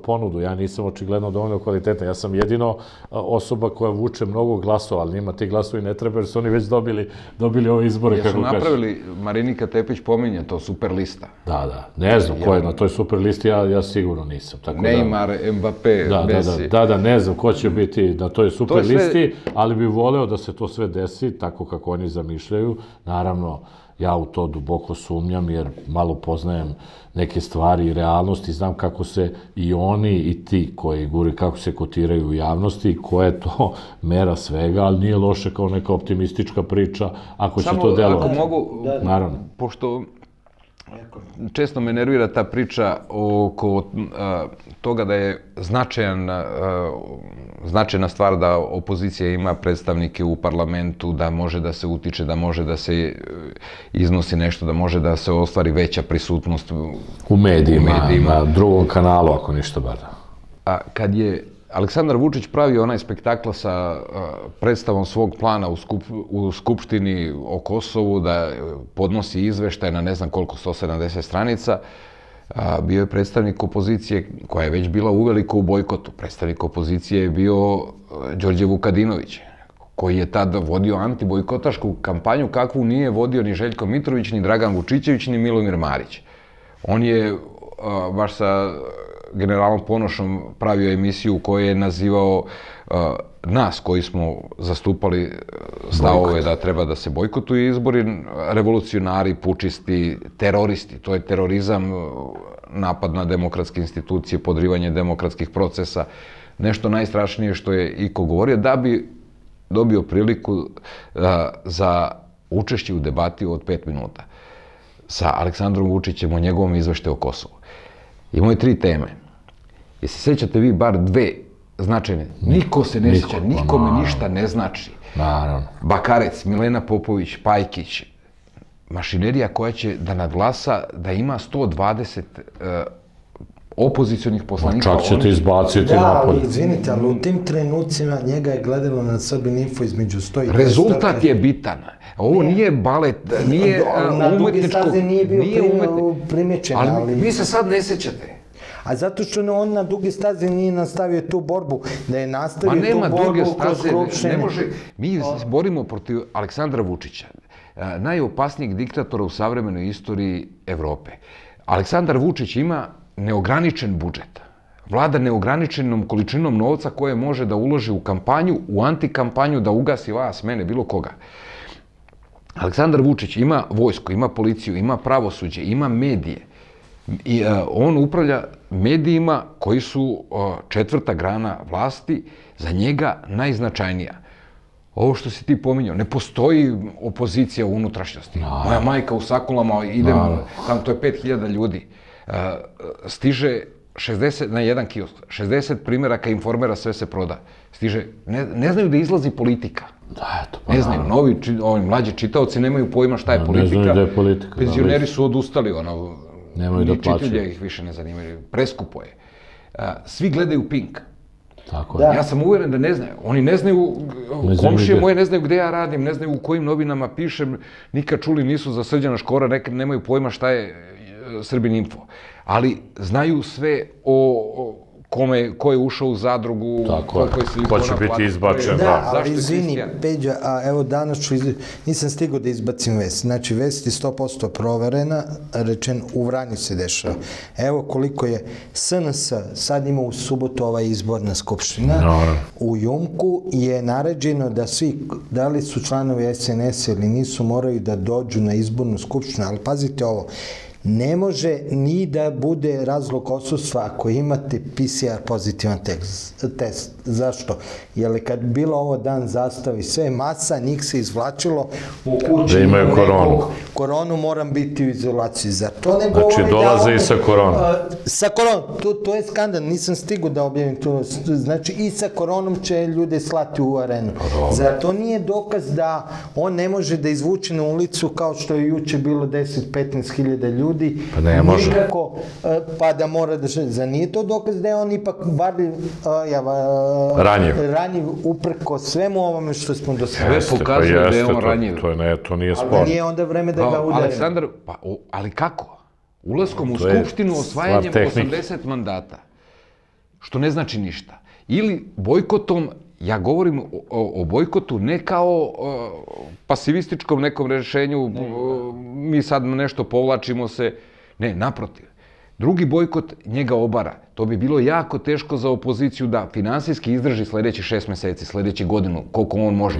ponudu. Ja nisam očigledno dovoljno kvalitetan. Ja sam jedino osoba koja vuče mnogo glasova, ali njima ti glasovi ne treba jer su oni već dobili ove izbore. Jesu napravili, Marinika Tepić pominje to, super lista. Da, da. Ne znam ko je na toj super listi, ja sigurno nisam. Neymar, Mbappé, Messi. Da, da, ne znam ko će biti na toj super listi, ali bi voleo da se to sve desi, tako kako oni zamišljaju. Naravno, ja u to duboko sumnjam, jer malo poznajem neke stvari i realnosti, znam kako se i oni i ti koji govore, kako se kotiraju u javnosti i koja je to mera svega, ali nije loše kao neka optimistička priča, ako će to delovati. Samo ako mogu, naravno, pošto... Često me nervira ta priča oko toga da je značajna stvar da opozicija ima predstavnike u parlamentu, da može da se utiče, da može da se iznosi nešto, da može da se ostvari veća prisutnost u medijima, na drugom kanalu, ako ništa bar. Kad je Aleksandar Vučić pravio onaj spektakl sa predstavom svog plana u Skupštini o Kosovu, da podnosi izveštaj na ne znam koliko, sto sedamdeset stranica, bio je predstavnik opozicije koja je već bila uveliko u bojkotu. Predstavnik opozicije je bio Đorđe Vukadinović, koji je tad vodio antibojkotašku kampanju kakvu nije vodio ni Željko Mitrović, ni Dragan Vučićević, ni Milomir Marić. On je baš sa... generalom Ponošom pravio emisiju u kojoj je nazivao nas koji smo zastupali stavove da treba da se bojkotuju izbori, revolucionari, pučisti, teroristi. To je terorizam, napad na demokratske institucije, podrivanje demokratskih procesa. Nešto najstrašnije što je iko govorio, da bi dobio priliku za učešće u debati od pet minuta sa Aleksandrom Vučićem o njegovom izveštaju o Kosovu. Imao je tri teme. I se sjećate vi bar dve značajne. Niko se ne sjeća, nikome ništa ne znači. Bakarec, Milena Popović, Pajkić. Mašinerija koja će da nadglasa da ima sto dvadeset opozicionih poslanika. Čak će te izbaciti napolje. Da, ali izvinite, ali u tim trenucima njega je gledalo na Srbin.info između sto i sto. Rezultat je bitan. Ovo nije balet, nije umetničko... Na drugi stazi nije bio primjećen, ali... Ali vi se sad ne sjećate. a zato što on na duge staze nije nastavio tu borbu, da je nastavio tu borbu kroz hapšenje. Mi se borimo protiv Aleksandra Vučića, najopasnijeg diktatora u savremenoj istoriji Evrope. Aleksandar Vučić ima neograničen budžet. Vlada neograničenom količinom novca koje može da uloži u kampanju, u antikampanju, da ugasi vas, mene, bilo koga. Aleksandar Vučić ima vojsku, ima policiju, ima pravosuđe, ima medije. I, uh, on upravlja medijima koji su uh, četvrta grana vlasti, za njega najznačajnija. Ovo što si ti pominjao, ne postoji opozicija u unutrašnjosti. No. Moja majka u sakulama, idem, no. tam to je pet hiljada ljudi, uh, stiže šezdeset na jedan kiosk, šezdeset primjeraka Informera, sve se proda. Stiže, ne, ne znaju da izlazi politika. Da, eto, pa ne znaju, da. Novi, či, ovi mlađi čitaoci nemaju pojma šta je da, politika. Ne znaju da je politika. Penzioneri da, su odustali, ono, nemaju da plaćaju. Čitulje ih više ne zanimaju, preskupo je. A, svi gledaju Pink. Tako je. Ja sam uvjeren da ne znaju. Oni ne znaju, ne komšije gdje. Moje ne znaju gdje ja radim, ne znaju u kojim novinama pišem, nikad čuli nisu za Srđana Škora, nekad nemaju pojma šta je Srbin.info. Ali znaju sve o kome, ko je ušao u zadrugu, ko, ko će biti izbačen. Da, ali izvini, Peđa, a evo danas ću, nisam stigao da izbacim vest. Znači, vest je sto posto proverena, rečen u Vranju se dešava. Evo koliko je S N S, sad ima u subotu ova izborna skupština, u Jumku je naređeno da svi, da li su članovi S N S ili nisu, moraju da dođu na izbornu skupštinu, ali pazite ovo, ne može ni da bude razlog odsustva ako imate P C R pozitivan test. Zašto? Jer kad bilo ovo dan zastave, sve masa njih se izvlačilo u kući. Da imaju koronu. Koronu, moram biti u izolaciji. Znači dolaze i sa koronom. Sa koronom. To je skandal. Nisam stigao da objavim to. Znači i sa koronom će ljude slati u arenu. Zar to nije dokaz da on ne može da izvuče na ulicu kao što je juče bilo deset do petnaest hiljada ljudi? Pa ne, može. Nikako, pa da mora da želi. Za nije to dokaz da je on ipak bar ranjiv uprko svemu ovome što smo dosledali. Sve pokazuje da je on ranjiv. To nije sporno. Ali nije onda vreme da ga udari. Aleksandar, ali kako? Ulaskom u Skupštinu, osvajanjem osamdeset mandata, što ne znači ništa. Ili bojkotom, ja govorim o bojkotu ne kao pasivističkom nekom rešenju, mi sad nešto povlačimo se, ne, naprotiv. Drugi bojkot njega obara. To bi bilo jako teško za opoziciju da finansijski izdrži sljedeći šest mjeseci, sljedeći godinu, koliko on može.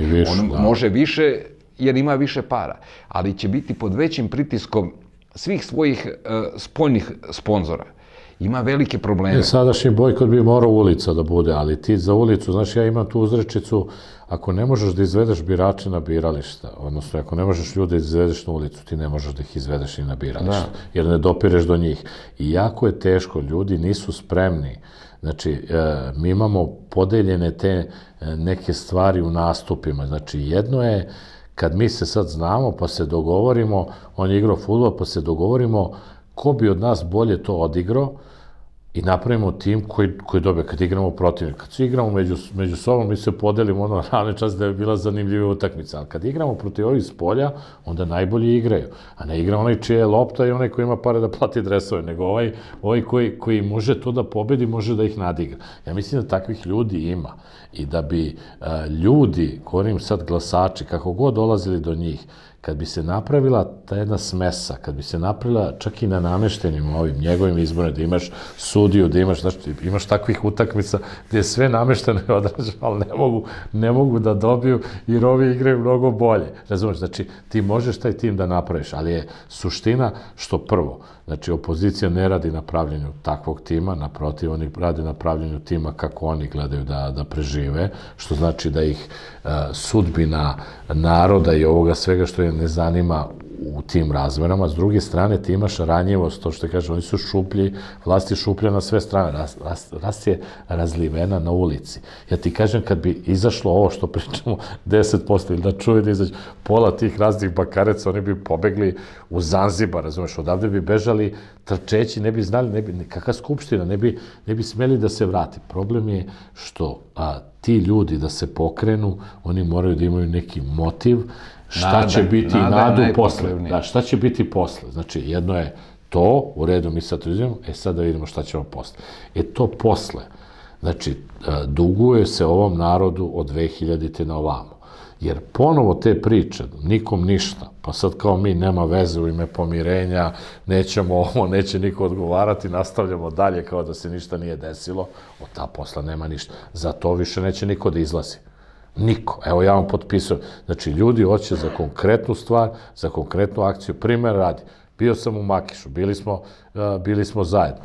On može više jer ima više para, ali će biti pod većim pritiskom svih svojih spoljnih sponzora. Ima velike probleme. Sadašnji bojkot bi morao ulica da bude, ali ti za ulicu, znaš, ja imam tu uzrečicu, ako ne možeš da izvedeš birače na birališta, odnosno ako ne možeš ljude da izvedeš na ulicu, ti ne možeš da ih izvedeš i na birališta, jer ne dopireš do njih. I jako je teško, ljudi nisu spremni. Znači, mi imamo podeljene te neke stvari u nastupima. Znači, jedno je, kad mi se sad znamo, pa se dogovorimo, on je igrao fudbal, pa se dogovorimo ko bi od nas bolje to odigrao i napravimo tim koji dobije kad igramo protivnika. Kad se igramo među sobom, mi se podelimo ono ravne čas da je bila zanimljiva utakmica, ali kad igramo protiv ovih s polja, onda najbolji igraju. A ne igra onaj čija je lopta i onaj koji ima pare da plati dresove, nego ovaj koji može to da pobedi, može da ih nadigra. Ja mislim da takvih ljudi ima i da bi ljudi, govorim sad glasači, kako god dolazili do njih, kad bi se napravila ta jedna smesa, kad bi se napravila čak i na nameštenim ovim njegovim izborima, da imaš sudiju, da imaš, znači, imaš takvih utakmica gdje je sve namešteno i odraženo, ali ne mogu, ne mogu da dobiju jer ovi igraju mnogo bolje. Razumiješ, znači ti možeš taj tim da napraviš, ali je suština što prvo, znači opozicija ne radi na pravljenju takvog tima, naprotiv, oni rade na pravljenju tima kako oni gledaju da prežive, što znači da ih sudbina naroda i ovoga svega što je ne zanima u tim razmerama. S druge strane, ti imaš ranjivost, to što kažem, oni su šuplji, vlast je šuplja na sve strane, vlast je razlivena na ulici. Ja ti kažem, kad bi izašlo ovo što pričamo, deset posto ili da čuje da izađe pola tih raznih bakareca, oni bi pobegli u Zanzibar, razumeš, odavde bi bežali trčeći, ne bi znali, kakva skupština, ne bi smeli da se vrati. Problem je što ti ljudi da se pokrenu, oni moraju da imaju neki motiv, šta će biti nadu posle. Šta će biti posle? Znači, jedno je to, u redu, mi sad to izvijemo, e sad da vidimo šta ćemo posle. E to posle, znači, duguje se ovom narodu od dve hiljadite na ovamo. Jer ponovo te priče, nikom ništa, pa sad kao mi nema veze u ime pomirenja, nećemo ovo, neće niko odgovarati, nastavljamo dalje kao da se ništa nije desilo, od ta posla nema ništa. Za to više neće niko da izlazi. Niko. Evo ja vam potpisujem. Znači, ljudi hoće za konkretnu stvar, za konkretnu akciju. Primer radi. Bio sam u Makišu, bili smo, bili smo zajedno.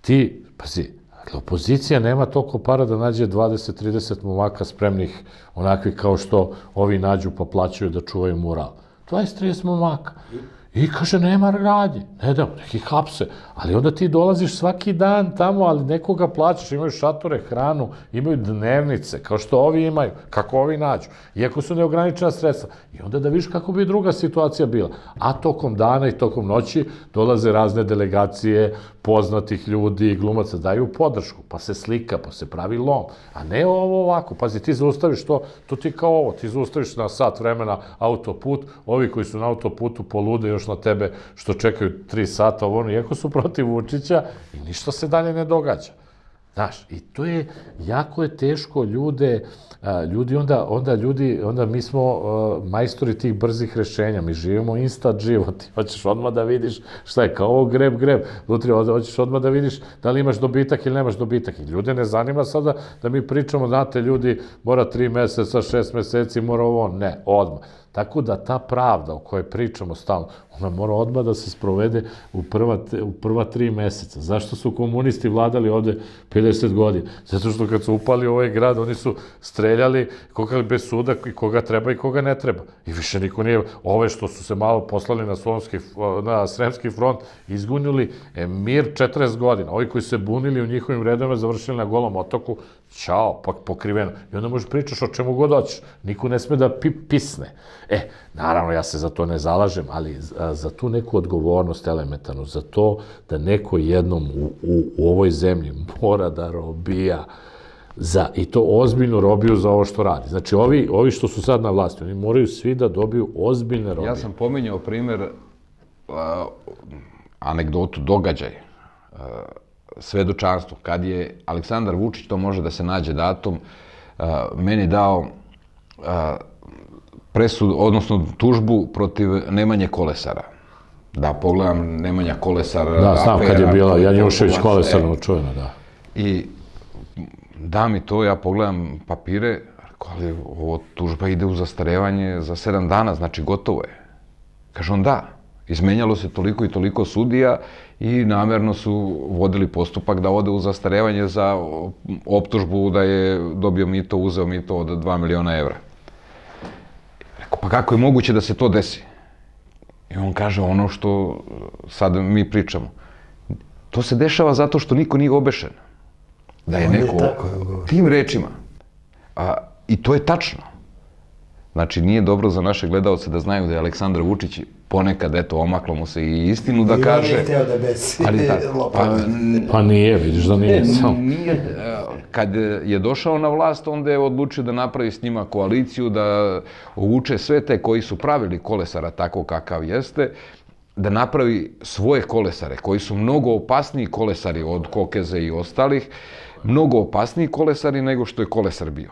Ti, pazi, opozicija nema toliko para da nađe dvadeset trideset momaka spremnih, onakvi kao što ovi nađu pa plaćaju da čuvaju mural. dvadeset trideset momaka. I kaže, nema radnje. Ne dam, neki hapse. Ali onda ti dolaziš svaki dan tamo, ali nekoga plaćaš, imaju šatore, hranu, imaju dnevnice, kao što ovi imaju, kako ovi nađu. Iako su neograničena sredstva. I onda da vidiš kako bi druga situacija bila. A tokom dana i tokom noći dolaze razne delegacije poznatih ljudi, glumaca, daju podršku, pa se slika, pa se pravi lom. A ne ovo ovako. Pazi, ti zaustaviš to, to ti kao ovo, ti zaustaviš na sat vremena autoput, ovi koji su na autoputu polude na tebe što čekaju tri sata, ono, iako su protiv Vučića i ništa se dalje ne događa. Znaš, i to je, jako je teško ljude, ljudi, onda, onda ljudi, onda mi smo majstori tih brzih rešenja, mi živimo instant život, ti hoćeš odmah da vidiš šta je, kao ovo greb, greb, lutri, hoćeš odmah da vidiš da li imaš dobitak ili nemaš dobitak. I ljude ne zanima sada da mi pričamo, znate, ljudi, mora tri meseca, šest meseci, mora ovo, ne, odmah. Tako da ta pravda o kojoj pričamo stalno, ona mora odmah da se sprovede u prva, u prva tri meseca. Zašto su komunisti vladali ovde pedeset godina? Zato što kad su upali u ovaj grad, oni su streljali koga bez suda i koga treba i koga ne treba. I više niko nije, ove što su se malo poslali na, Solonski, na Sremski front, izgunili mir četrdeset godina. Ovi koji se bunili u njihovim redama, završili na Golom otoku, čao, pokriveno. I onda možeš pričaš o čemu god hoćeš. Niko ne sme da pisne. E, naravno, ja se za to ne zalažem, ali za tu neku odgovornost elementarnu, za to da neko jednom u, u, u ovoj zemlji mora da robija za, i to ozbiljnu robiju za ovo što radi. Znači, ovi, ovi što su sad na vlasti, oni moraju svi da dobiju ozbiljne robije. Ja sam pominjao primjer, a, anegdotu, događaj, a, svedočanstvo, kad je Aleksandar Vučić, to može da se nađe datum, a, meni dao a, presudu, odnosno tužbu protiv Nemanje Kolesara. Da, pogledam Nemanja Kolesara. Da, znam kad je bila Janjušević Kolesarno čujena, da. I da mi to, ja pogledam papire, ali ovo tužba ide u zastarevanje za sedam dana, znači gotovo je. Kaže on da, izmenjalo se toliko i toliko sudija i namerno su vodili postupak da ode u zastarevanje za optužbu da je dobio mito, uzeo mito od dva miliona evra. Pa kako je moguće da se to desi? I on kaže ono što sad mi pričamo. To se dešava zato što niko nije obešen. Da je neko tim rečima. I to je tačno. Znači, nije dobro za naše gledalce da znaju da je Aleksandar Vučić ponekad, eto, omaklo mu se i istinu da kaže. I on je hteo da besi lopan. Pa nije, vidiš da nije sam. Kad je došao na vlast, onda je odlučio da napravi s njima koaliciju, da uvuče sve te koji su pravili Kolesara tako kakav jeste, da napravi svoje kolesare, koji su mnogo opasniji kolesari od Kokeze i ostalih, mnogo opasniji kolesari nego što je Kolesar bio.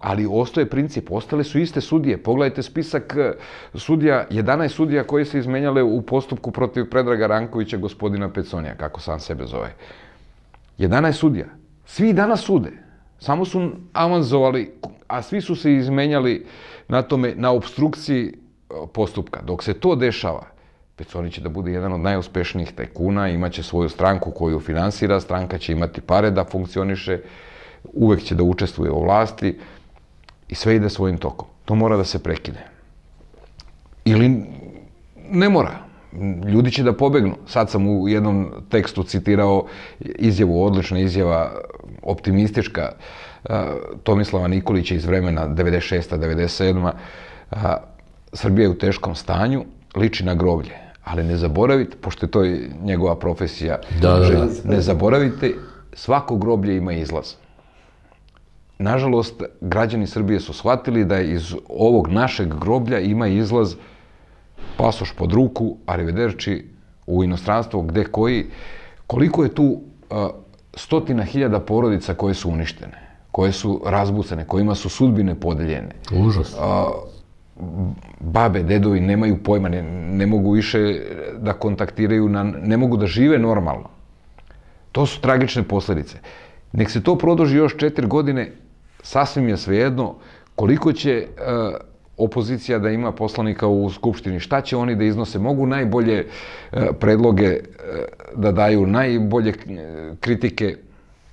Ali ostaje princip, ostale su iste sudije. Pogledajte spisak sudija, jedanaest sudija koje se izmenjale u postupku protiv Predraga Rankovića, gospodina Peconija, kako sam sebe zove. jedanaest sudija. Svi danas sude. Samo su avanzovali, a svi su se izmenjali na tome, na opstrukciji postupka. Dok se to dešava, Peconi će da bude jedan od najuspešnijih tajkuna, imaće svoju stranku koju finansira, stranka će imati pare da funkcioniše, uvek će da učestvuje u vlasti, i sve ide svojim tokom. To mora da se prekine. Ili ne mora. Ljudi će da pobegnu. Sad sam u jednom tekstu citirao izjavu, odlična izjava, optimistička, Tomislava Nikolića iz vremena devedeset šesta devedeset sedma Srbija je u teškom stanju, liči na groblje. Ali ne zaboravite, pošto je to njegova profesija, ne zaboravite, svako groblje ima izlaz. Nažalost, građani Srbije su shvatili da iz ovog našeg groblja ima izlaz pasoš pod ruku, arrivederci, u inostranstvo, gde koji, koliko je tu stotina hiljada porodica koje su uništene, koje su razbucane, kojima su sudbine podeljene. Užas. Babe, dedovi nemaju pojma, ne mogu više da kontaktiraju, ne mogu da žive normalno. To su tragične posljedice. Nek se to produži još četiri godine, sasvim je svejedno koliko će opozicija da ima poslanika u Skupštini, šta će oni da iznose, mogu najbolje predloge da daju, najbolje kritike,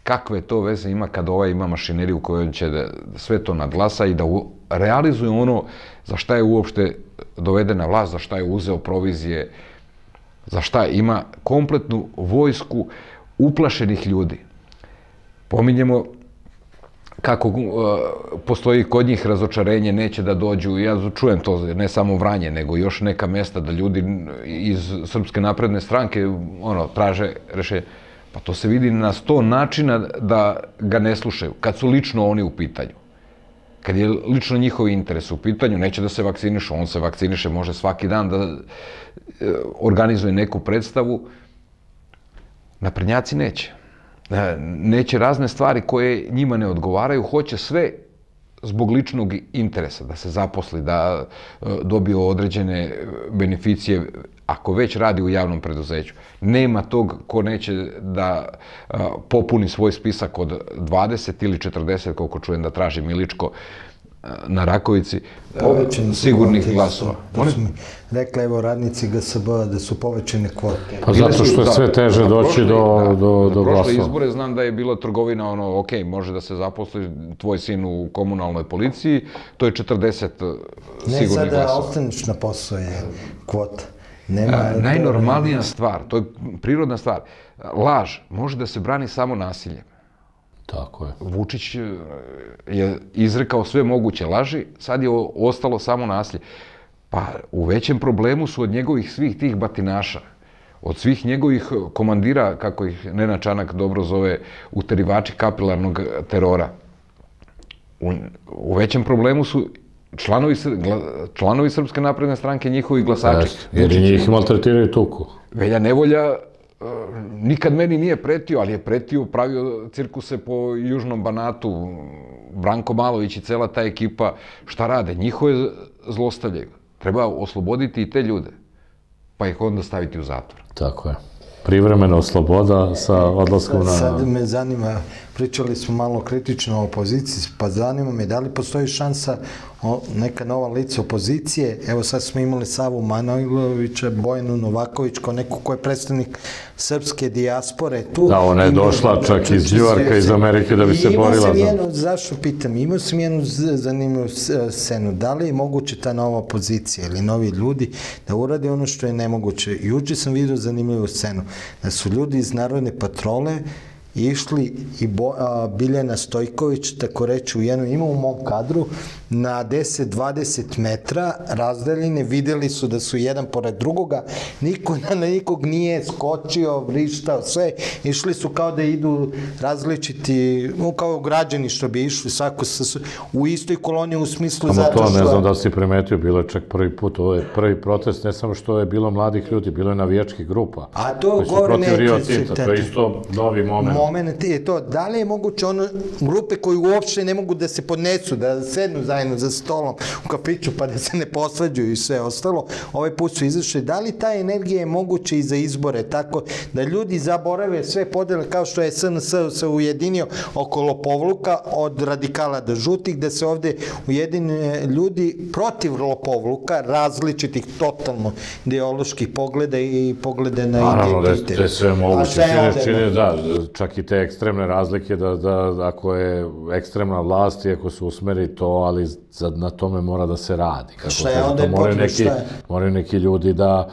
kakve to veze ima kad ova ima mašineriju kojom će da sve to nadglasa i da realizuje ono za šta je uopšte dovedena vlast, za šta je uzeo provizije, za šta ima kompletnu vojsku uplašenih ljudi. Pominjemo kako postoji kod njih razočarenje, neće da dođu, ja čujem to, ne samo Vranje, nego još neka mjesta da ljudi iz Srpske napredne stranke traže rešenje. Pa to se vidi na sto načina da ga ne slušaju, kad su lično oni u pitanju. Kad je lično njihovi interes u pitanju, neće da se vakcinišu, on se vakciniše, može svaki dan da organizuje neku predstavu. Naprednjaci neće. Neće razne stvari koje njima ne odgovaraju, hoće sve zbog ličnog interesa, da se zaposli, da dobije određene beneficije, ako već radi u javnom preduzeću. Nema tog ko neće da popuni svoj spisak od dvadeset ili četrdeset, koliko čujem da traži Miličko na Rakovici, sigurnih glasova. Rekla, evo, radnici G S B da su povećene kvote. Pa zato što je sve teže doći do glasova. Na prošle izbore znam da je bila trgovina, ono, ok, može da se zaposli tvoj sin u komunalnoj policiji, to je četrdeset sigurnih glasova. Ne, sada ostaneš na posao je kvota. Najnormalnija stvar, to je prirodna stvar. Laž može da se brani samo nasiljem. Tako je. Vučić je izrekao sve moguće laži, sad je ostalo samo nasilje. Pa u većem problemu su od njegovih svih tih batinaša, od svih njegovih komandira, kako ih Nenad Čanak dobro zove, uterivači kapilarnog terora. U većem problemu su članovi Srpske napredne stranke, njihovi glasači. Jer njih maltretiraju tuku. Velja nevolja nikad meni nije pretio, ali je pretio, pravio cirkuse po Južnom Banatu, Branko Malović i cela ta ekipa, šta rade? Njihove zlostavljaju. Treba osloboditi i te ljude, pa ih onda staviti u zatvor. Tako je. Privremena sloboda sa odlaskom na... Sad me zanima, pričali smo malo kritično o opoziciji, pa zanima me da li postoji šansa neka nova lica opozicije. Evo sad smo imali Savu Manojlovića, Bojanu Novaković, kao neko ko je predstavnik srpske dijaspore. Da, ona je došla čak iz Njujorka, iz Amerike, da bi se borila. Zašto pitam? Imao sam jednu zanimljivu scenu. Da li je moguće ta nova opozicija ili novi ljudi da urade ono što je nemoguće? Juče sam vidio zanimljivu scenu. Da su ljudi iz Narodne patrole išli i Biljana Stojković, tako reći, u jednom, ima u mom kadru, na deset dvadeset metara razdeljene, videli su da su jedan pored drugoga, niko na nikog nije skočio, vrištao, sve, išli su kao da idu različiti, kao građani što bi išli, svako u istoj koloniji u smislu zato što... Samo to, ne znam da si primetio, bilo je čak prvi put, ovo je prvi protest, ne samo što je bilo mladih ljudi, bilo je navijačkih grupa. A to govor neće se... Rio Tinto, to je isto novi moment. Moment je to, da li je moguće ono, grupe koje uopšte ne mogu da se podnesu, da sednu zajedno za stolom u kafiću pa da se ne posvađaju i sve ostalo, ovaj put su izašli. Da li ta energija je moguća i za izbore, tako da ljudi zaborave sve podele kao što je S N S se ujedinio oko lopovluka od radikala do žutih, da se ovde ujedine ljudi protiv lopovluka različitih totalno ideoloških pogleda i pogleda na identitet. Naravno, da je sve moguće. Čak i te ekstremne razlike, da ako je ekstremna vlast i ako se usmeri to, ali na tome mora da se radi. Moraju neki ljudi da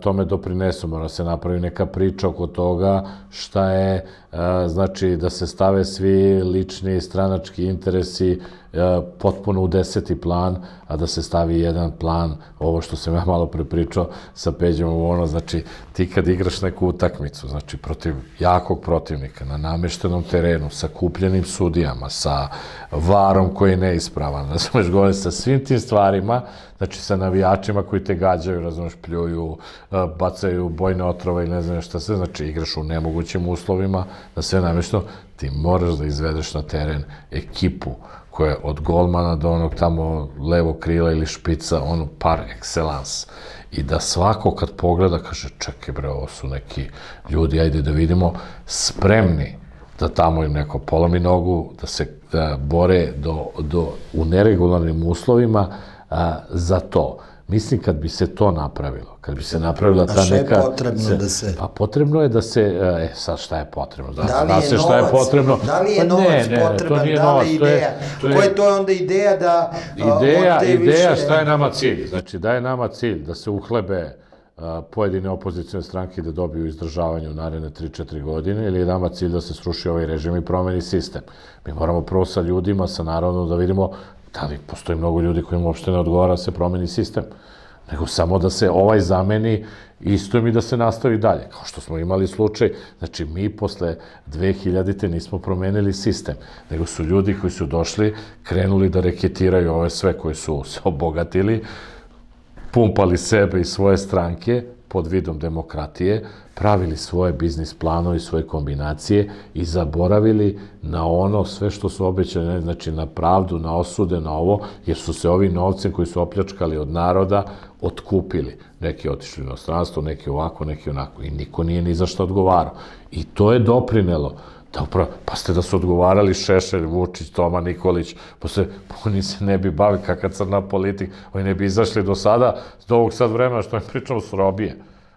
tome doprinesu, mora se napravi neka priča oko toga šta je, znači da se stave svi lični i stranački interesi potpuno u deseti plan, a da se stavi jedan plan, ovo što sam ja malo prepričao sa Peđom u ono, znači ti kad igraš neku utakmicu, znači protiv jakog protivnika na nameštenom terenu, sa kupljenim sudijama, sa varom koji je neispravan, razumeš, govore sa svim tim stvarima, Znači, sa navijačima koji te gađaju, razumiješ, pljuju, bacaju bojne otrove i ne znam šta sve. Znači, igraš u nemogućim uslovima, da sve namješteno, ti moraš da izvedeš na teren ekipu koja je od golmana do onog tamo levog krila ili špica, ono par excellence. I da svako kad pogleda kaže, čekaj bre, ovo su neki ljudi, ajde da vidimo, spremni da tamo im neko polomi nogu, da se da bore do, do, u neregularnim uslovima a, za to. Mislim, kad bi se to napravilo, kad bi se napravila ta neka... A je potrebno se, da se... Pa potrebno je da se... E, sad šta je potrebno? Da, da, li, da, se je šta je potrebno? Da li je novac pa ne, ne, potreban? Ne, da li je ideja? Koja je to je onda ideja da... Ideja, ideja više... šta je nama cilj? Znači, da je nama cilj da se uhlebe pojedine opozicijne stranke da dobiju izdržavanje u naredne tri četiri godine ili je nama cilj da se sruši ovaj režim i promeni sistem. Mi moramo prvo sa ljudima, sa narodom da vidimo da li postoji mnogo ljudi kojim uopšte ne odgovara da se promeni sistem, nego samo da se ovaj zameni istom i da se nastavi dalje. Kao što smo imali slučaj, znači mi posle dve hiljadite nismo promenili sistem, nego su ljudi koji su došli, krenuli da reketiraju ove sve koji su se obogatili, pumpali sebe i svoje stranke pod vidom demokratije, pravili svoje biznis plano i svoje kombinacije i zaboravili na ono sve što su obećali, znači na pravdu, na osude, na ovo, jer su se ovi novcem koji su opljačkali od naroda otkupili. Neki otišli u inostranstvo, neki ovako, neki onako i niko nije ni za šta odgovarao. I to je doprinelo. Da upravo, pa ste da su odgovarali Šešelj, Vučić, Toma Nikolić, posle, oni se ne bi bavili kakva crna politika, oni ne bi izašli do sada, do ovog sad vremena što mi pričamo s robije.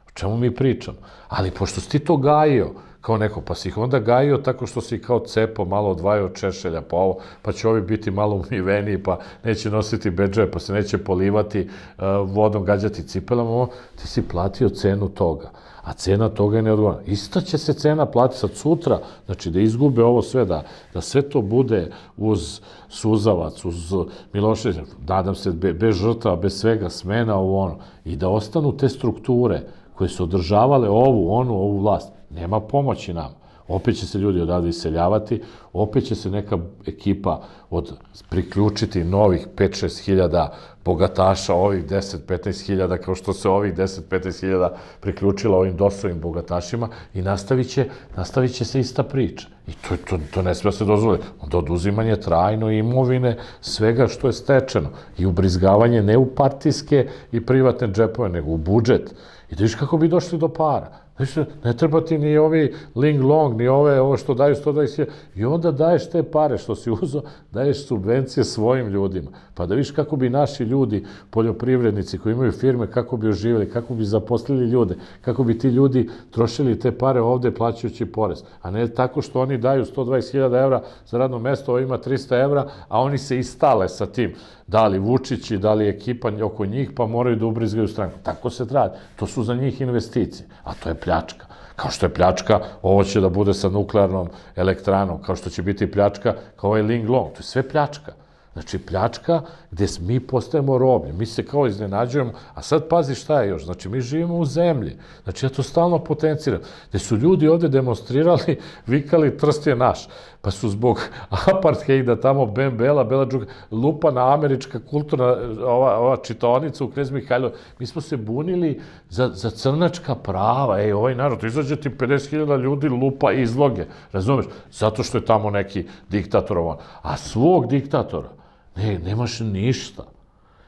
O čemu mi pričamo? Ali pošto si ti to gajio, kao neko, pa si ih onda gajio tako što si kao cepo malo odvajao od Šešelja, pa ovo, pa će ovi biti malo umiveniji, pa neće nositi bedževe, pa se neće polivati uh, vodom, gađati cipelama, ti si platio cenu toga. A cena toga je neodgovorna. Isto će se cena platiti sad sutra, znači da izgube ovo sve, da, da sve to bude uz Suzavac, uz Milošević, nadam se, be, bez žrtava, bez svega, smena, ovo ono, i da ostanu te strukture koje su održavale ovu, onu, ovu vlast. Nema pomoći nam. Opet će se ljudi odavde iseljavati, opet će se neka ekipa od priključiti novih pet šest hiljada bogataša, ovih deset petnaest hiljada, kao što se ovih deset petnaest hiljada priključila ovim dosovim bogatašima i nastavit će, nastavit će se ista priča. I to, to, to ne smije se dozvoliti. Onda oduzimanje trajno imovine, svega što je stečeno i ubrizgavanje ne u partijske i privatne džepove, nego u budžet. I da viš kako bi došli do para. Ne treba ti ni ovi Linglong, ni ove, ovo što daju sto dvadeset hiljada. I onda daješ te pare što si uzo, daješ subvencije svojim ljudima. Pa da viš kako bi naši ljudi, poljoprivrednici koji imaju firme, kako bi oživjeli, kako bi zaposlili ljude, kako bi ti ljudi trošili te pare ovde plaćajući porez. A ne tako što oni daju sto dvadeset hiljada evra za radno mesto, ovo ima trista evra, a oni se istale sa tim. Da li Vučići, da li ekipa oko njih, pa moraju da ubrizgaju stranku. Tako se radi. To su za njih investicije, a to je pljačka. Kao što je pljačka, ovo će da bude sa nuklearnom elektranom, kao što će biti pljačka, kao ovaj Linglong. To je sve pljačka. Znači, pljačka gdje mi postajemo roblje, mi se kao iznenađujemo, a sad pazi šta je još, znači mi živimo u zemlji, znači ja to stalno potenciram, gdje su ljudi ovdje demonstrirali, vikali, Trst je naš, pa su zbog apartheida tamo Ben Bela, Bela Džuga, lupana američka kulturna ova, ova čitaonica u Knez Mihajlovu, mi smo se bunili za, za crnačka prava, ej, ovaj narod, izađe ti pedeset hiljada ljudi lupa izloge, razumeš, zato što je tamo neki diktator ovan, a svog diktatora, ne, nemaš ništa.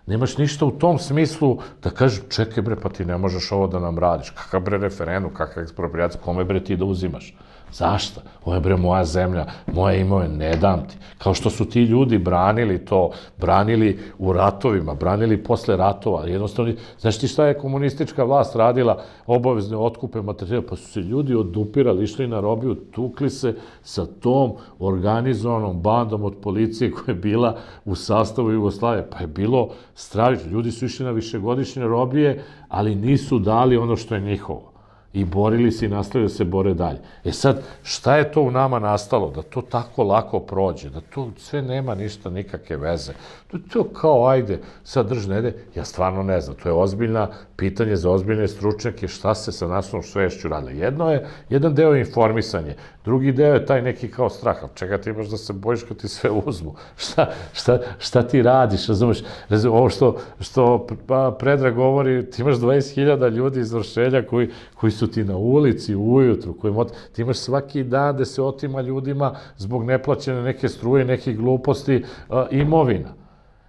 Nemaš ništa u tom smislu da kažem, čekaj bre, pa ti ne možeš ovo da nam radiš. Kakav bre referendum, kakav eksproprijacija, kome bre ti da uzimaš? Zašto? Ovo je bre moja zemlja, moje ime, ne dam ti. Kao što su ti ljudi branili to, branili u ratovima, branili posle ratova. Jednostavno, znaš ti šta je komunistička vlast radila, obavezne otkupe materijala, pa su se ljudi odupirali, išli na robiju, tukli se sa tom organizovanom bandom od policije koja je bila u sastavu Jugoslavije. Pa je bilo stravično. Ljudi su išli na višegodišnje robije, ali nisu dali ono što je njihovo. i borili se i nastavili da se bore dalje. E sad, šta je to u nama nastalo? Da to tako lako prođe, da to sve nema ništa, nikakve veze. To je to kao, ajde, sad drž ne ide, ja stvarno ne znam. To je ozbiljna pitanje za ozbiljne stručnjake, šta se sa nacionalnom svešću radili. Jedno je, jedan deo je informisanje, drugi deo je taj neki kao strah, ali čega ti imaš da se bojiš kad ti sve uzmu? Šta, šta, šta ti radiš, razumeš? Razum, ovo što, što pa, Predrag govori, ti imaš dvadeset hiljada ljudi iz Vršelja koji, koji su ti na ulici, ujutru, koji mot... ti imaš svaki dan da se otima ljudima zbog neplaćene neke struje, nekih gluposti, a, imovina.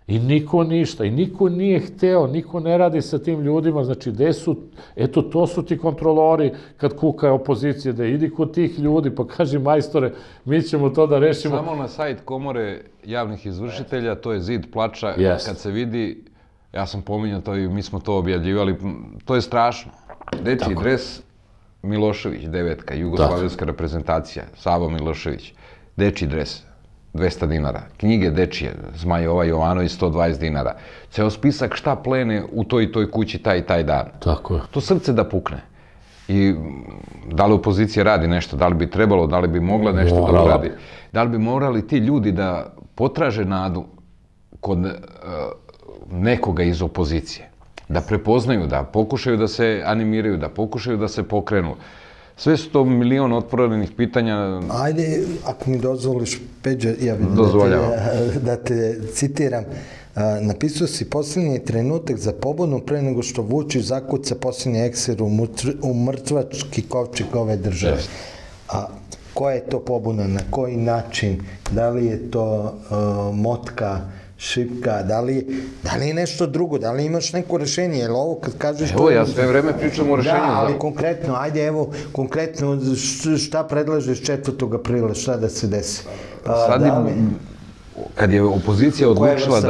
I niko ništa, i niko nije hteo, niko ne radi sa tim ljudima, znači, gde su, eto, to su ti kontrolori kad kuka opozicija, da idi kod tih ljudi, pa kaži majstore, mi ćemo to da rešimo. Samo na sajt Komore javnih izvršitelja, to je zid plača, yes. Kad se vidi, ja sam pominjao to i mi smo to objavljivali, to je strašno. Deci dres Milošević, devetka, jugoslavijska reprezentacija, Savo Milošević, deči dres, dvesta dinara, knjige dečije, Zmajova Jovanović, sto dvadeset dinara. Ceo spisak šta plene u toj i toj kući taj i taj dan. Tako je. To srce da pukne. I da li opozicija radi nešto, da li bi trebalo, da li bi mogla nešto morala da uradi. Da li bi morali ti ljudi da potraže nadu kod uh, nekoga iz opozicije. Da prepoznaju, da pokušaju da se animiraju, da pokušaju da se pokrenu. Sve su to milion otvorenih pitanja. Ajde, ako mi dozvoliš, Peđo, ja bih da te citiram. Napisao si posljednji trenutak za pobunu pre nego što Vučić zakuca posljednji ekser u mrtvački kovčeg ove države. A koja je to pobuna, na koji način, da li je to motka, šipka, da li je nešto drugo, da li imaš neko rešenje, jer ovo kad kažeš... Evo, ja sve vreme pričam o rešenju. Da, ali konkretno, ajde, evo, konkretno, šta predlažeš četvrtog aprila, šta da se desi? Sad im, kad je opozicija odlučila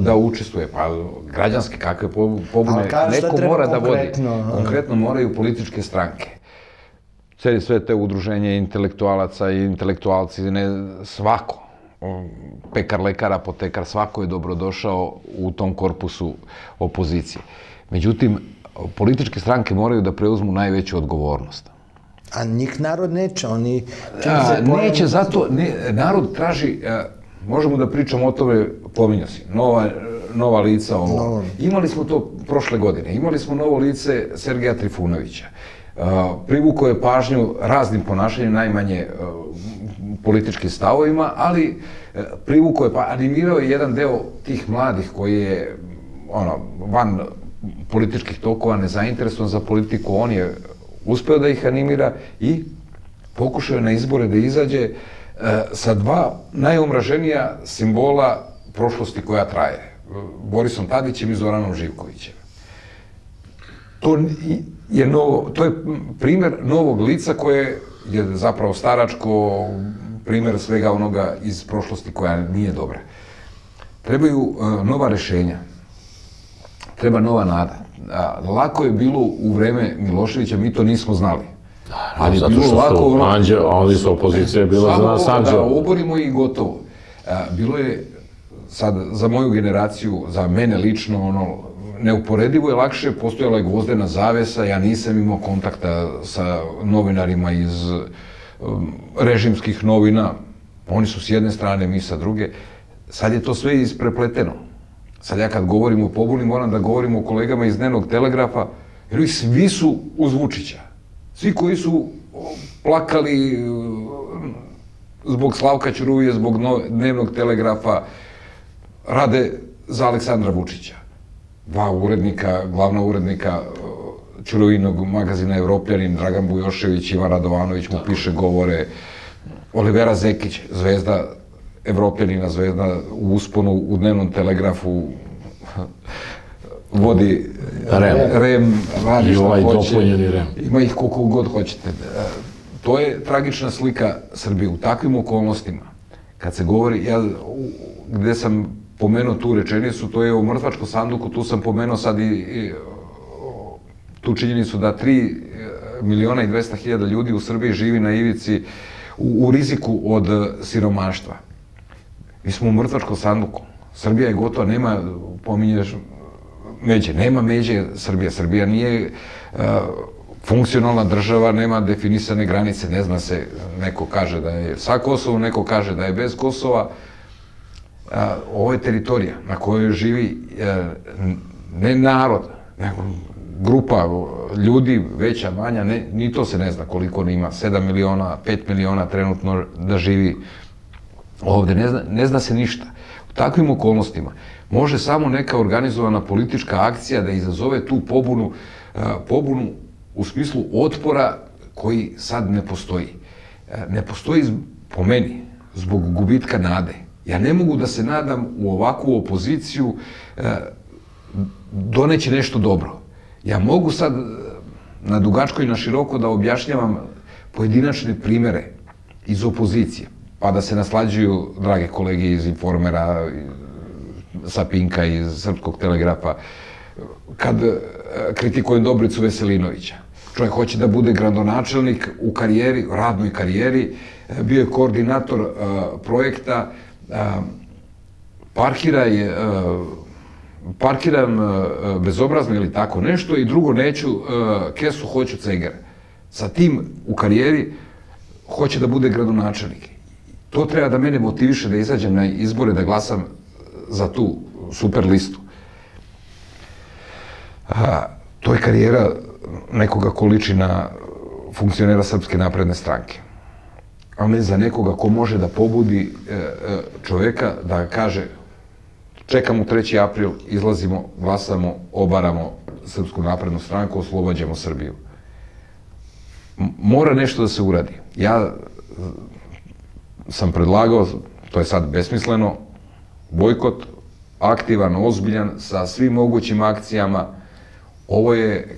da učestvuje, pa građanske kakve pobune, neko mora da vodi. Konkretno moraju političke stranke. Sve te udruženje intelektualaca i intelektualci, svako. Pekar, lekar, apotekar, svako je dobrodošao u tom korpusu opozicije. Međutim, političke stranke moraju da preuzmu najveću odgovornost. A njih narod neće, oni... Neće, zato narod traži, možemo da pričamo o tome, pominjao si, nova lica ovo. Imali smo to prošle godine, imali smo novo lice Sergeja Trifunovića. Privukao je pažnju raznim ponašanjem, najmanje političkim stavovima, ali privukao je, pa animirao je jedan deo tih mladih koji je van političkih tokova, nezainteresovan za politiku, on je uspeo da ih animira i pokušao je na izbore da izađe sa dva najomraženija simbola prošlosti koja traje, Borisom Tadićem i Zoranom Živkovićem. To je primjer novog lica koje je zapravo staračko, primjer svega onoga iz prošlosti koja nije dobra. Trebaju nova rešenja, treba nova nada. Lako je bilo u vreme Miloševića, mi to nismo znali. Ali je bilo lako... Oni su opozicija, bila za nas anđel. Samo da oborimo i gotovo. Bilo je, sad, za moju generaciju, za mene lično, ono, neuporedivo je lakše, postojala je gvozdena zavesa, ja nisam imao kontakta sa novinarima iz režimskih novina, oni su s jedne strane, mi sa druge. Sad je to sve isprepleteno. Sad ja kad govorim o pobuni, moram da govorim o kolegama iz Dnevnog Telegrafa, jer svi su uz Vučića. Svi koji su plakali zbog Slavka Ćuruvije, zbog Dnevnog Telegrafa, rade za Aleksandra Vučića. Dva urednika, glavna urednika Ćurovinog magazina Evropljanin, Dragan Bujošević, Ivan Radovanović mu piše govore, Olivera Zekić, zvezda Evropljanina, zvezda u usponu, u Dnevnom Telegrafu, vodi Rem, radi šta hoće, ima ih koliko god hoćete. To je tragična slika Srbije u takvim okolnostima. Kad se govori, gde sam pomenuo tu rečenicu, to je u mrtvačkom sanduku, tu sam pomenuo sad i tu činjenicu da tri miliona i dvesta hiljada ljudi u Srbiji živi na ivici, u riziku od siromaštva. Mi smo u mrtvačkom sanduku. Srbija je gotova, nema, pominješ, međe, nema međe Srbija. Srbija nije funkcionalna država, nema definisane granice, ne zna se, neko kaže da je sa Kosovom, neko kaže da je bez Kosova. Ovo je teritorija na kojoj živi ne narod, nego grupa ljudi, veća, manja, ni to se ne zna koliko ima, sedam miliona, pet miliona trenutno da živi ovde, ne zna se ništa. U takvim okolnostima može samo neka organizovana politička akcija da izazove tu pobunu, pobunu u smislu otpora koji sad ne postoji. Ne postoji po meni zbog gubitka nade. Ja ne mogu da se nadam u ovakvu opoziciju doneće nešto dobro. Ja mogu sad na dugačko i na široko da objašnjavam pojedinačne primere iz opozicije, pa da se naslađuju drage kolege iz Informera, sa Pinka, iz Srpskog telegrafa, kad kritikujem Dobricu Veselinovića. Čovjek hoće da bude gradonačelnik u karijeri, radnoj karijeri, bio je koordinator projekta, parkiraj, parkiram bezobrazno ili tako nešto i drugo neću kesu, hoću cegere. Sa tim u karijeri hoće da bude gradonačelnik. To treba da mene motiviše da izađem na izbore, da glasam za tu super listu. To je karijera nekoga ko liči na funkcionera Srpske napredne stranke. A ne za nekoga ko može da pobudi čoveka da kaže čekamo treći april, izlazimo, glasamo, obaramo Srpsku naprednu stranku, oslobađamo Srbiju. Mora nešto da se uradi. Ja sam predlagao, to je sad besmisleno, bojkot, aktivan, ozbiljan, sa svim mogućim akcijama. Ovo je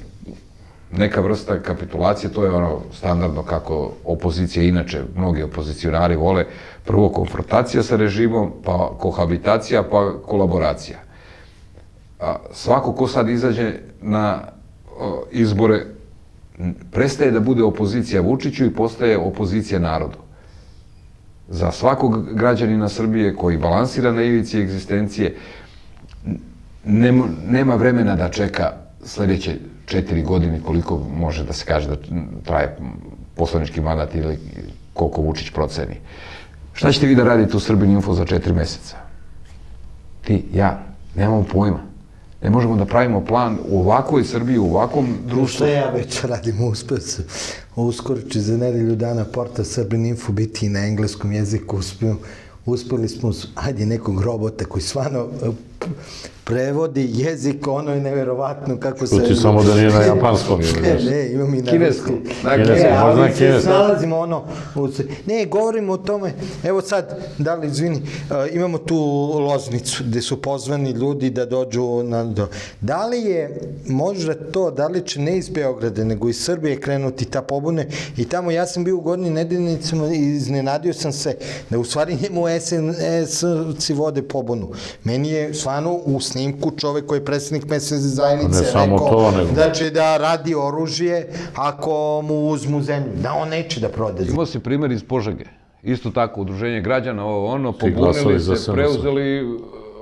neka vrsta kapitulacije, to je ono standardno kako opozicija, inače mnogi opozicionari vole, prvo konfrontacija sa režimom, pa kohabitacija, pa kolaboracija. Svako ko sad izađe na izbore prestaje da bude opozicija Vučiću i postaje opozicija narodu. Za svakog građanina Srbije koji balansira na ivici egzistencije nema vremena da čeka sljedeće četiri godine, koliko može da se kaže da traje poslanički mandat ili koliko Vučić proceni. Šta ćete vi da radite u Srbin.info za četiri meseca? Ti, ja, nemamo pojma. Ne možemo da pravimo plan u ovakvoj Srbiji, u ovakvom društvu. Što ja već radim u uspecu? Uskoro će za nedelju dana portal Srbin.info biti i na engleskom jeziku. Uspeli smo, ajde, nekog robota koji stvarno prevodi jezik, ono je nevjerovatno kako se... Sluči samo da nije na japanskom. Ne, imam i na kineskom. Ali se snalazimo ono... Ne, govorimo o tome, evo sad, da li, izvini, imamo tu Loznicu gde su pozvani ljudi da dođu na... Da li je možda to, da li će ne iz Beograda, nego iz Srbije krenuti ta pobune i tamo, ja sam bio u Gornjim Nedeljnicama i iznenadio sam se da u stvari njemu es en es-ci vode pobunu. Meni je stvarno u snimku čovek koji je predsjednik mesne zajednice rekao da će da radi oružje ako mu uzmu zemlju. Da, on neće da prode. Imao si primjer iz Požege. Isto tako, udruženje građana, ovo ono, pobunili se, preuzeli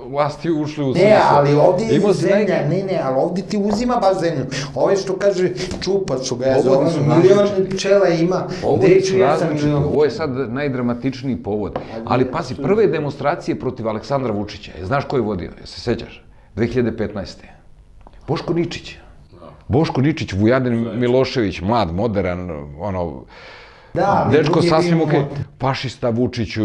vlasti, ušli u zemlju. Ne, ali ovdje je zemlja, ne, ne, ali ovdje ti uzima baš zemlju. Ove što kaže čupa, što ga je zove, milion pčela ima, gde ću ja sam milion. Ovo je sad najdramatičniji povod. Ali pazi, prve demonstracije protiv Aleksandra Vučića, znaš ko je vodio, se sećaš? dve hiljade petnaeste. Boško Ničić. Boško Ničić, Vujadin Milošević, mlad, modern, ono... Dečko sasvim ok, fašista Vučiću,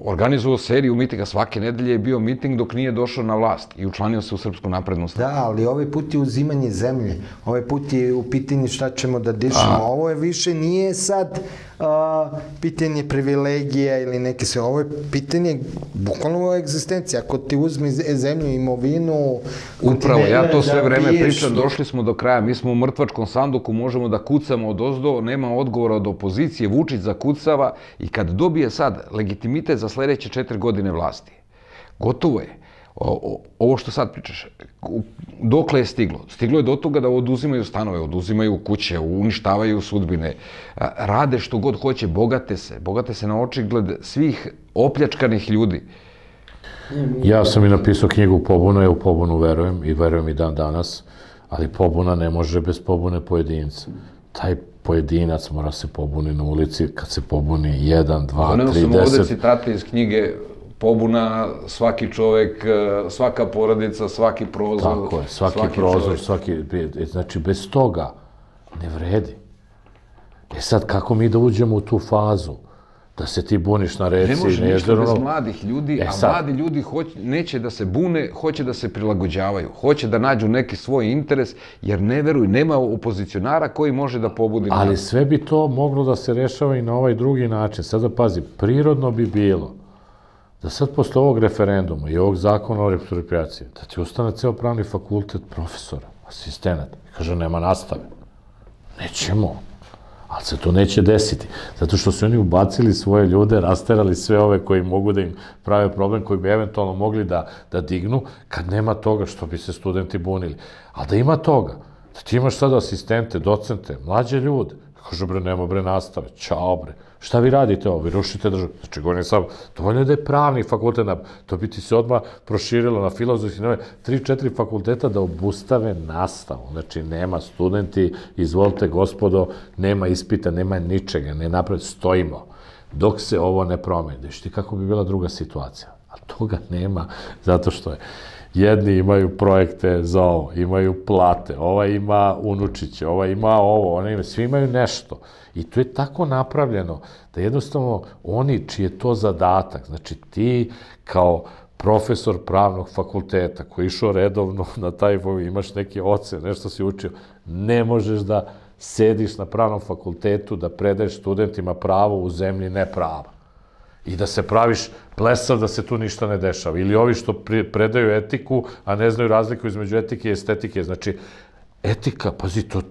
organizovao seriju mitinga, svake nedelje je bio miting dok nije došao na vlast i učlanio se u Srpsku naprednu stranku. Da, ali ovaj put je uzimanje zemlje, ovaj put je u pitanju šta ćemo da dišemo, ovo je više nije sad pitanje privilegija ili neke sve, ovo je pitanje bukvalno egzistencije, ako ti uzme zemlju, imovinu... Upravo, ja to sve vreme pričam, došli smo do kraja, mi smo u mrtvačkom sanduku, možemo da kucamo od ozdo, nema odgovora od opozicije, Vučić zakucava i kad dobije sad legitimitet za sljedeće četiri godine vlasti, gotovo je. Ovo što sad pričaš, dokle je stiglo? Stiglo je do toga da oduzimaju stanove, oduzimaju kuće, uništavaju sudbine, rade što god hoće, bogate se, bogate se na očigled svih opljačkanih ljudi. Ja sam i napisao knjigu Pobuna, ja u pobunu verujem i verujem i dan danas, ali pobuna ne može bez pobune pojedinca. taj pojedinac mora se pobuni na ulici, kad se pobuni jedan, dva, tri, deset... Poneo sam ovdje citate iz knjige Pobuna, svaki čovek, svaka porodica, svaki prozor... Tako je, svaki prozor, svaki... Znači, bez toga ne vredi. E sad, kako mi da uđemo u tu fazu? Da se ti buniš na reci... Ne može ništa bez mladih ljudi, a mladi ljudi neće da se bune, hoće da se prilagođavaju, hoće da nađu neki svoj interes, jer ne veruj, nema opozicionara koji može da pobudi... Ali sve bi to moglo da se rešava i na ovaj drugi način. Sada pazi, prirodno bi bilo da sad posle ovog referenduma i ovog zakona o reprodukciji, da ti ustane ceo pravni fakultet profesora, asistenata, kaže nema nastave. Nećemo. Ali se to neće desiti, zato što su oni ubacili svoje ljude, rasterali sve ove koji mogu da im prave problem, koji bi eventualno mogli da dignu, kad nema toga što bi se studenti bunili. Ali da ima toga, da ti imaš sada asistente, docente, mlađe ljude, kažu bre, nema bre nastave, čao bre, šta vi radite ovo, vi rušite državu, znači govorim samo, dovoljno je da je pravni fakultet, to bi ti se odmah proširilo na filozofski, nema tri, četiri fakulteta da obustave nastavu, znači nema studenti, izvolite gospodo, nema ispita, nema ničega, ne napred, stojimo, dok se ovo ne promeni, što kako bi bila druga situacija, a toga nema, zato što je. Jedni imaju projekte za ovo, imaju plate, ova ima unučiće, ova ima ovo, ona ima, svi imaju nešto. I to je tako napravljeno da jednostavno oni čiji je to zadatak, znači ti kao profesor pravnog fakulteta koji je išao redovno na taj fakultet, imaš neke ocene, nešto si učio, ne možeš da sediš na pravnom fakultetu da predaješ studentima pravo u zemlji neprava. I da se praviš plesav da se tu ništa ne dešava. Ili ovi što predaju etiku, a ne znaju razliku između etike i estetike. Znači, etika, pazi, to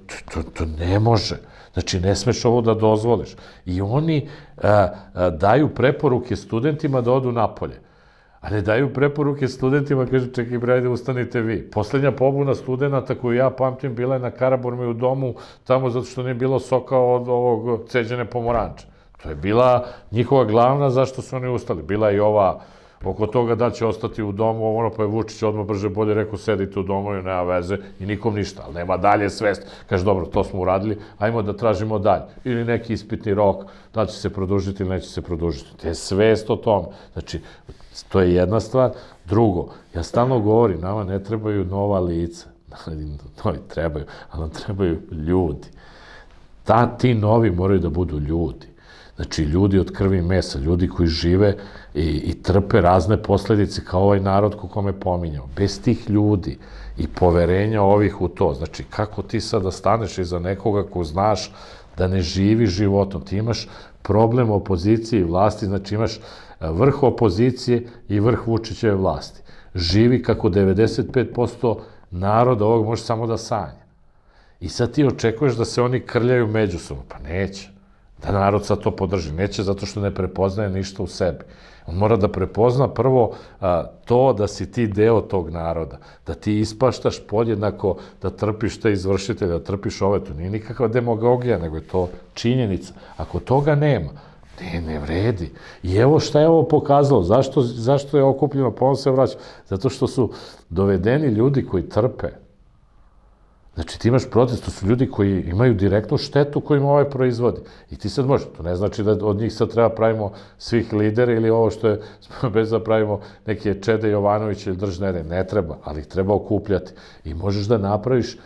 ne može. Znači, ne smeš ovo da dozvoliš. I oni daju preporuke studentima da odu napolje. A ne daju preporuke studentima, kaže, čekaj, brajde, ustanite vi. Poslednja pobuna studenta koju ja pamtim bila je na Karaburmi u domu, tamo zato što nije bilo soka od ovog ceđene pomoranče. To je bila njihova glavna zašto su oni ustali. Bila je i ova oko toga da će ostati u domu, ono pa je Vučić odmah brže bolje rekao sedite u domu i nema veze i nikom ništa, ali nema dalje svest. Kaže dobro, to smo uradili, ajmo da tražimo dalje. Ili neki ispitni rok, da će se produžiti ili neće se produžiti. To je svest o tom. Znači, to je jedna stvar. Drugo, ja stalno govorim, nama ne trebaju nova lica. Novi trebaju, ali nam trebaju ljudi. Ti novi moraju da budu ljudi. Znači, ljudi od krvi i mesa, ljudi koji žive i trpe razne posledice kao ovaj narod ko kome pominjao. Bez tih ljudi i poverenja ovih u to. Znači, kako ti sada staneš iza nekoga ko znaš da ne živi životom? Ti imaš problem opozicije i vlasti, znači imaš vrh opozicije i vrh Vučićeve vlasti. Živi kako devedeset pet posto naroda ovog može samo da sanja. I sad ti očekuješ da se oni krljaju međusobno. Pa neće. Da narod sad to podrži. Neće zato što ne prepoznaje ništa u sebi. On mora da prepozna prvo to da si ti deo tog naroda, da ti ispaštaš podjednako, da trpiš te izvršitelje, da trpiš ove. To nije nikakva demagogija, nego je to činjenica. Ako toga nema, ne, ne vredi. I evo šta je ovo pokazalo. Zašto je okupljeno? Ponovno se vraćam. Zato što su dovedeni ljudi koji trpe. Znači, ti imaš protest, to su ljudi koji imaju direktnu štetu kojima ovaj proizvodi. I ti sad možeš, to ne znači da od njih sad treba pravimo svih lidera ili ovo što je, bez da pravimo neke Čede Jovanovića ili Držnere, ne treba, ali ih treba okupljati. I možeš da napraviš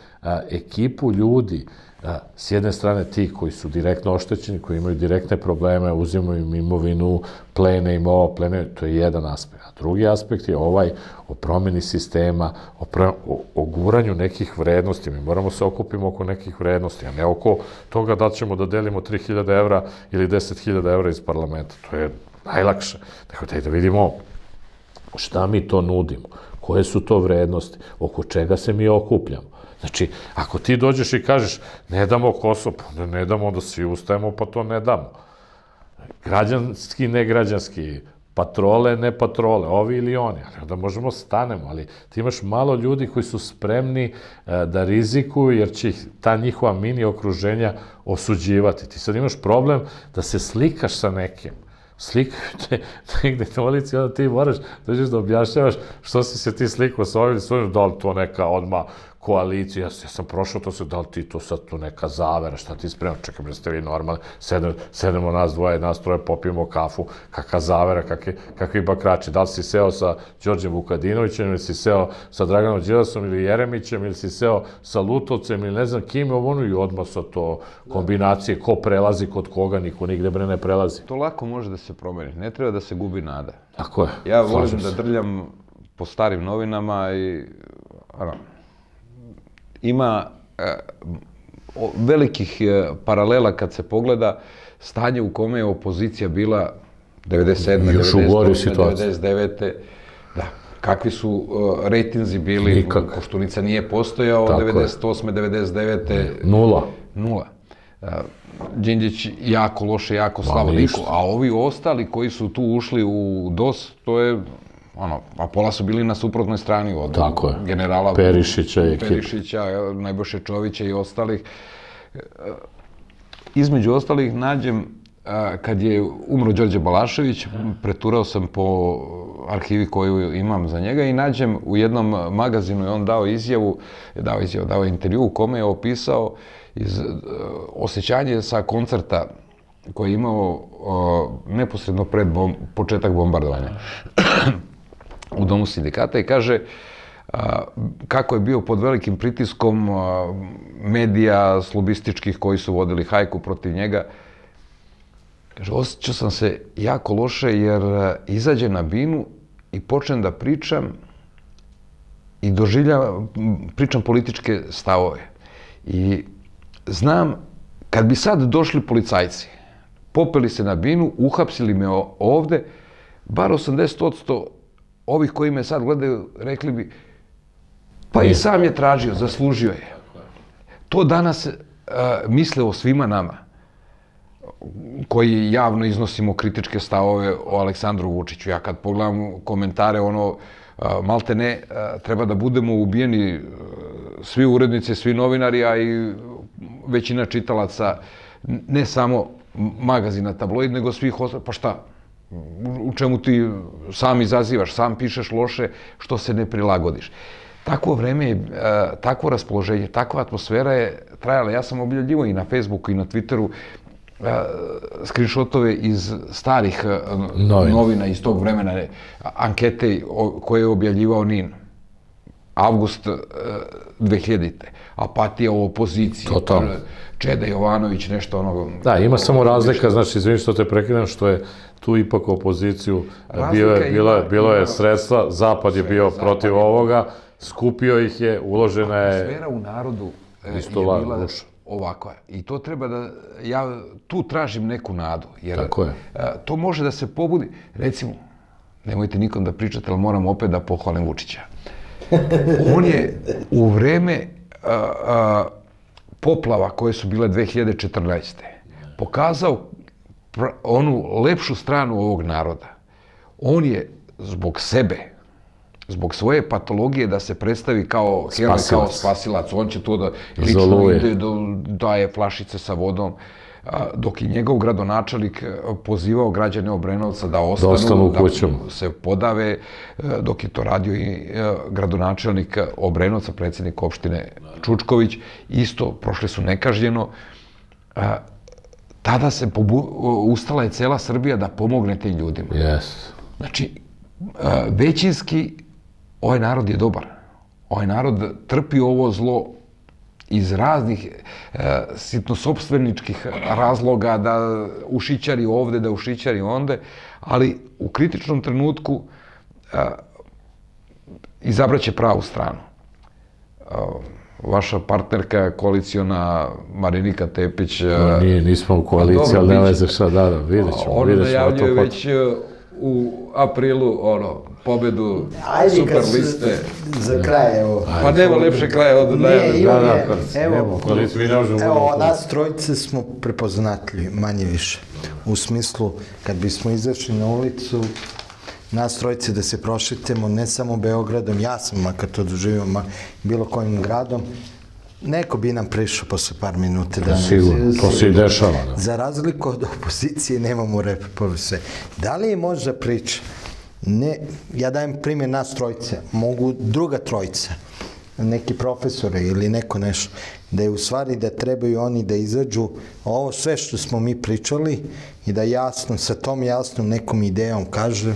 ekipu ljudi, s jedne strane ti koji su direktno oštećeni, koji imaju direktne probleme, uzimaju im imovinu, plene im ovo, plene, to je jedan aspekt. A drugi aspekt je ovaj o promjeni sistema, o guranju nekih vrednosti. Mi moramo se okupiti oko nekih vrednosti, a ne oko toga da ćemo da delimo tri hiljade evra ili deset hiljada evra iz parlamenta. To je najlakše. Dakle, daj da vidimo šta mi to nudimo, koje su to vrednosti, oko čega se mi okupljamo. Znači, ako ti dođeš i kažeš ne damo Kosovo, ne damo, onda svi ustajemo, pa to ne damo. Građanski, ne građanski, patrole, ne patrole, ovi ili oni, ali onda možemo stanemo, ali ti imaš malo ljudi koji su spremni da rizikuju, jer će ta njihova mini okruženja osuđivati. Ti sad imaš problem da se slikaš sa nekim. Slikaju te negde na ulici, onda ti moraš, dođeš da objašnjavaš što si se ti slikao sa ovim, da li to neka odmah koaliciju, ja sam prošao to, se, da li ti to sad tu neka zavera, šta ti spremam, čekaj, bre, ste vi normalni, sedemo nas dvoje, nas troje, popijemo kafu, kakva zavera, kakvi bakrači, da li si seo sa Đorđem Vukadinovićem, ili si seo sa Draganom Đilasom, ili Jeremićem, ili si seo sa Lutovcem, ili ne znam kim je ono, i odmah sa to kombinacije, ko prelazi kod koga, niko nigde, bre, ne prelazi. To lako može da se promeni, ne treba da se gubi nada. Tako je, slažem se. Ja volim da drljam po starim novinama i... Ima velikih paralela kad se pogleda stanje u kome je opozicija bila devedeset sedme, devedeset osme, devedeset devete. Kakvi su rejtinzi bili, Koštunica nije postojao, devedeset osme, devedeset devete. Nula. Nula. Đinđić jako loše, jako slabo, niko. A ovi ostali koji su tu ušli u DOS, to je... A pola su bili na suprotnoj strani od generala Perišića, Nebojše Čovića i ostalih. Između ostalih nađem, kad je umro Đorđe Balašević, preturao sam po arhivi koju imam za njega i nađem u jednom magazinu je on dao izjavu, dao izjavu, dao intervju u kome je opisao osjećanje sa koncerta koji je imao neposredno pred početak bombardovanja u Domu sindikata i kaže kako je bio pod velikim pritiskom medija slobističkih koji su vodili hajku protiv njega. Kaže, osjećao sam se jako loše jer izađem na binu i počnem da pričam i doživljavam, pričam političke stavove. I znam, kad bi sad došli policajci, popeli se na binu, uhapsili me ovde, bar osamdeset posto ovih koji me sad gledaju, rekli bi, pa i sam je tražio, zaslužio je. To danas misle o svima nama, koji javno iznosimo kritičke stavove o Aleksandru Vučiću. Ja kad pogledam komentare, ono, malte ne, treba da budemo ubijeni svi urednici, svi novinari, a i većina čitalaca, ne samo magazina Tabloid, nego svih ostalih. Pa šta? U čemu ti sam izazivaš, sam pišeš loše, što se ne prilagodiš. Takvo vreme, takvo raspoloženje, takva atmosfera je trajala. Ja sam objavljivo i na Facebooku i na Twitteru skrinšotove iz starih novina iz tog vremena, ankete koje je objavljivao NIN. Avgust dvehiljadite. Apatija u opoziciji. Totalno. Čeda Jovanović, nešto onog... Da, ima samo razlika, znači, izvini što te prekidam, što je tu ipak opoziciju, bilo je sredstva, Zapad je bio protiv ovoga, skupio ih je, uložena je... Atmosfera u narodu je bila ovakva. I to treba da... Ja tu tražim neku nadu, jer to može da se pobudi. Recimo, nemojte nikom da pričate, ali moram opet da pohvalim Vučića. On je u vreme... poplava koje su bile dve hiljade četrnaeste. pokazao onu lepšu stranu ovog naroda. On je zbog sebe, zbog svoje patologije da se predstavi kao heroj, kao spasilac. On će to da lično ide, daje flašice sa vodom, dok je njegov gradonačelnik pozivao građane Obrenovca da ostanu, da se podave, dok je to radio i gradonačelnik Obrenovca, predsjednik opštine Čučković, isto prošli su nekažnjeno. Tada se ustala je cela Srbija da pomogne tim ljudima. Znači, većinski ovaj narod je dobar. Ovaj narod trpi ovo zlo iz raznih sitnosopstveničkih razloga, da ušićari ovde, da ušićari onde, ali u kritičnom trenutku izabraće pravu stranu. Vaša partnerka koalicijona Marinika Tepić... Nije, nismo u koaliciji, ali ne veze šta, da, da, vidjet ćemo. Oni najavljaju već u aprilu, ono, pobedu super liste. Za kraj, evo. Pa nema lepše kraje od najave. Evo, nas trojice smo prepoznatljivi, manje više. U smislu, kad bismo izašli na ulicu, nas trojice da se prošetemo, ne samo Beogradom, ja sam makar to doživio, bilo kojim gradom, neko bi nam prišao posle par minute. Sigurno, to se i dešava. Za razliku od opozicije nemamo repove sve. Da li je možda priča? Ne, ja dajem primjer nas trojice, mogu druga trojica. neki profesore ili neko nešto, da je u stvari da trebaju oni da izađu ovo sve što smo mi pričali i da jasno, sa tom jasnom nekom idejom kažu,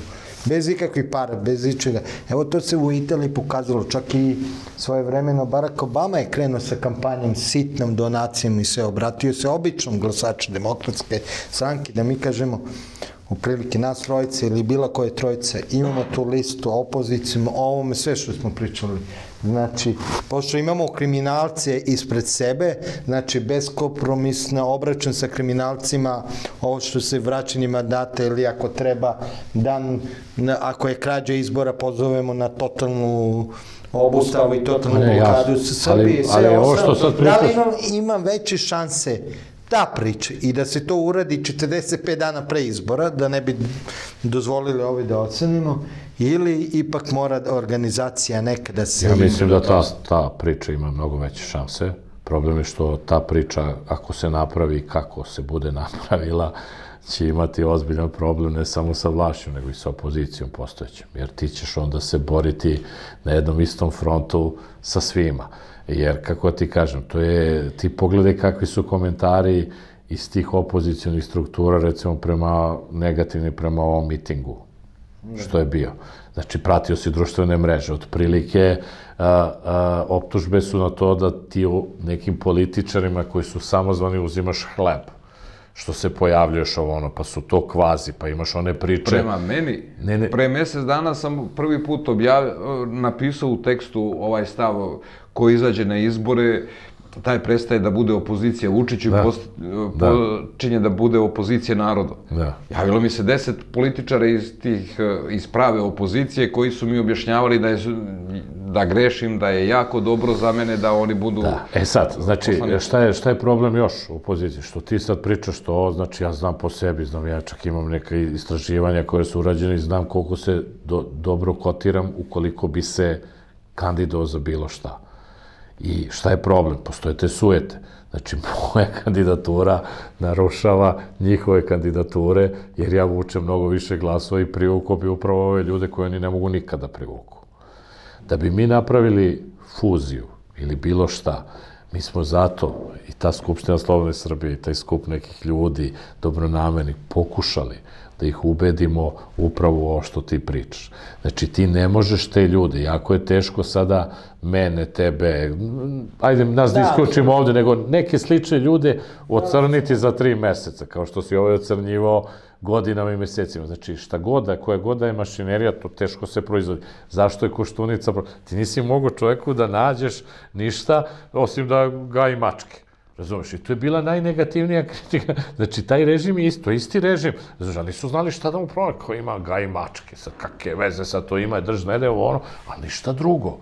bez ikakvih para, bez ičega. Evo, to se u Italiji pokazalo, čak i svojevremeno Barack Obama je krenuo sa kampanjem, sitnom donacijom i sve, obratio se običnom glasaču Demokratske stranke, da mi kažemo, u prilike nas trojice ili bila koje trojice, imamo tu listu opozicijama, o ovome sve što smo pričali. Znači, pošto imamo kriminalce ispred sebe, znači, beskompromisno obračun sa kriminalcima, ovo što se vraćanjima date ili ako treba dan, ako je krađa izbora, pozovemo na totalnu obustavu i totalnu blokadu Srbije. Ali ovo što sad pričaš... Da li imam veće šanse ta priča i da se to uradi četrdeset pet dana pre izbora, da ne bi dozvolili ovi da ocenimo, ili ipak mora organizacija nekada se... Ja mislim da ta, ta priča ima mnogo veće šanse. Problem je što ta priča, ako se napravi, kako se bude napravila, će imati ozbiljan problem ne samo sa vlašćom, nego i sa opozicijom postojećom. Jer ti ćeš onda se boriti na jednom istom frontu sa svima. Jer, kako ti kažem, to je, ti pogledaj kakvi su komentari iz tih opozicijalnih struktura, recimo prema, negativni prema ovom mitingu, što je bio. Znači, pratio si društvene mreže, otprilike a, a, optužbe su na to da ti nekim političarima koji su samozvani uzimaš hleb, što se pojavljuješ ovo ono, pa su to kvazi, pa imaš one priče... Prema meni, ne, ne. Pre mjesec dana sam prvi put objavio, napisao u tekstu ovaj stav ko izađe na izbore, taj prestaje da bude opozicija Vučiću i počinje da bude opozicija narodu. Javilo mi se deset političara iz tih, iz prave opozicije koji su mi objašnjavali da je... da grešim, da je jako dobro za mene da oni budu... Da. E sad, znači, šta je, šta je problem još u opoziciji? Što ti sad pričaš to, znači, ja znam po sebi, znam, ja čak imam neka istraživanja koje su urađene i znam koliko se do, dobro kotiram ukoliko bi se kandidao za bilo šta. I šta je problem? Postoje te sujete. Znači, moja kandidatura narušava njihove kandidature, jer ja vučem mnogo više glasova i privukao bi upravo ove ljude koje oni ne mogu nikada privuku. Da bi mi napravili fuziju ili bilo šta, mi smo zato i ta Skupština Slobodne Srbije i taj skup nekih ljudi dobronamernih pokušali da ih ubedimo upravo ovo što ti pričaš. Znači, ti ne možeš te ljude, jako je teško sada mene, tebe, ajde nas da isključimo ovdje, nego neke slične ljude ocrniti za tri mjeseca, kao što si ovaj ocrnjivao godinama i mjesecima. Znači, šta god da, koja god da je mašinerija, to teško se proizvodi. Zašto je Koštunica? Ti nisi mogao čovjeku da nađeš ništa, osim da gaji mačke. Razumeš? I to je bila najnegativnija kritika. Znači, taj režim je isto, isti režim. Razumeš, ali nisu znali šta da mu provali. Ko ima gaji mačke, sad kakve veze sad to ima, drž ne da je ovo ono, ali ništa drugo.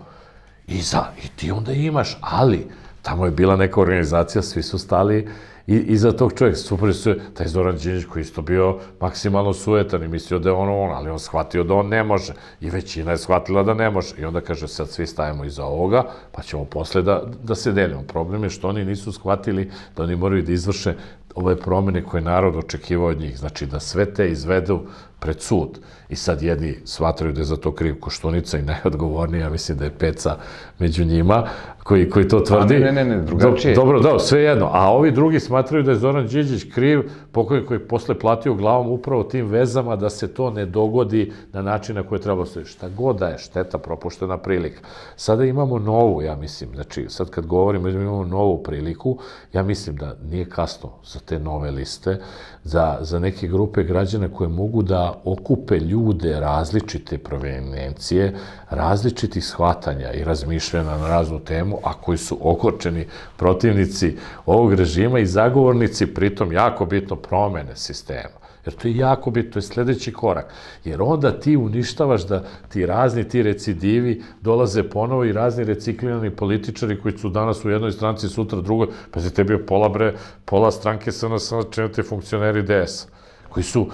I za, i ti onda imaš, ali tamo je bila neka organizacija, svi su stali iza tog čovjeka. Super su, taj Zoran Đinđić koji isto bio maksimalno sujetan i mislio da je ono on, ali on shvatio da on ne može. I većina je shvatila da ne može. I onda kaže, sad svi stajemo iza ovoga, pa ćemo posle da se delimo. Problem je što oni nisu shvatili da oni moraju da izvrše ove promjene koje narod očekivao od njih. Znači, da sve te izvedu pred sud. I sad jedni smatraju da je za to kriv Koštunica i najodgovornija, mislim da je Peca među njima, koji, koji to tvrdi. Ne, ne, ne, drugačije. Dobro, da, sve jedno. A ovi drugi smatraju da je Zoran Đinđić kriv, pokojnik koji je posle platio glavom upravo tim vezama da se to ne dogodi na način na koji treba se. Šta god da je šteta, propuštena prilika. Sada imamo novu, ja mislim, znači sad kad govorimo, imamo novu priliku, ja mislim da nije kasno za te nove liste, za, za neke grupe građana koje mogu da okupe ljude različite provenencije, različitih shvatanja i razmišljena na raznu temu, a koji su ogorčeni protivnici ovog režima i zagovornici, pritom jako bitno, promene sistema. Jer to je jako bitno, to je sljedeći korak. Jer onda ti uništavaš da ti razni, ti recidivi dolaze ponovo i razni reciklirani političari koji su danas u jednoj stranci, sutra drugoj, pa se tebi je pola, bre, pola stranke S N S, činite funkcioneri D S-a. koji su,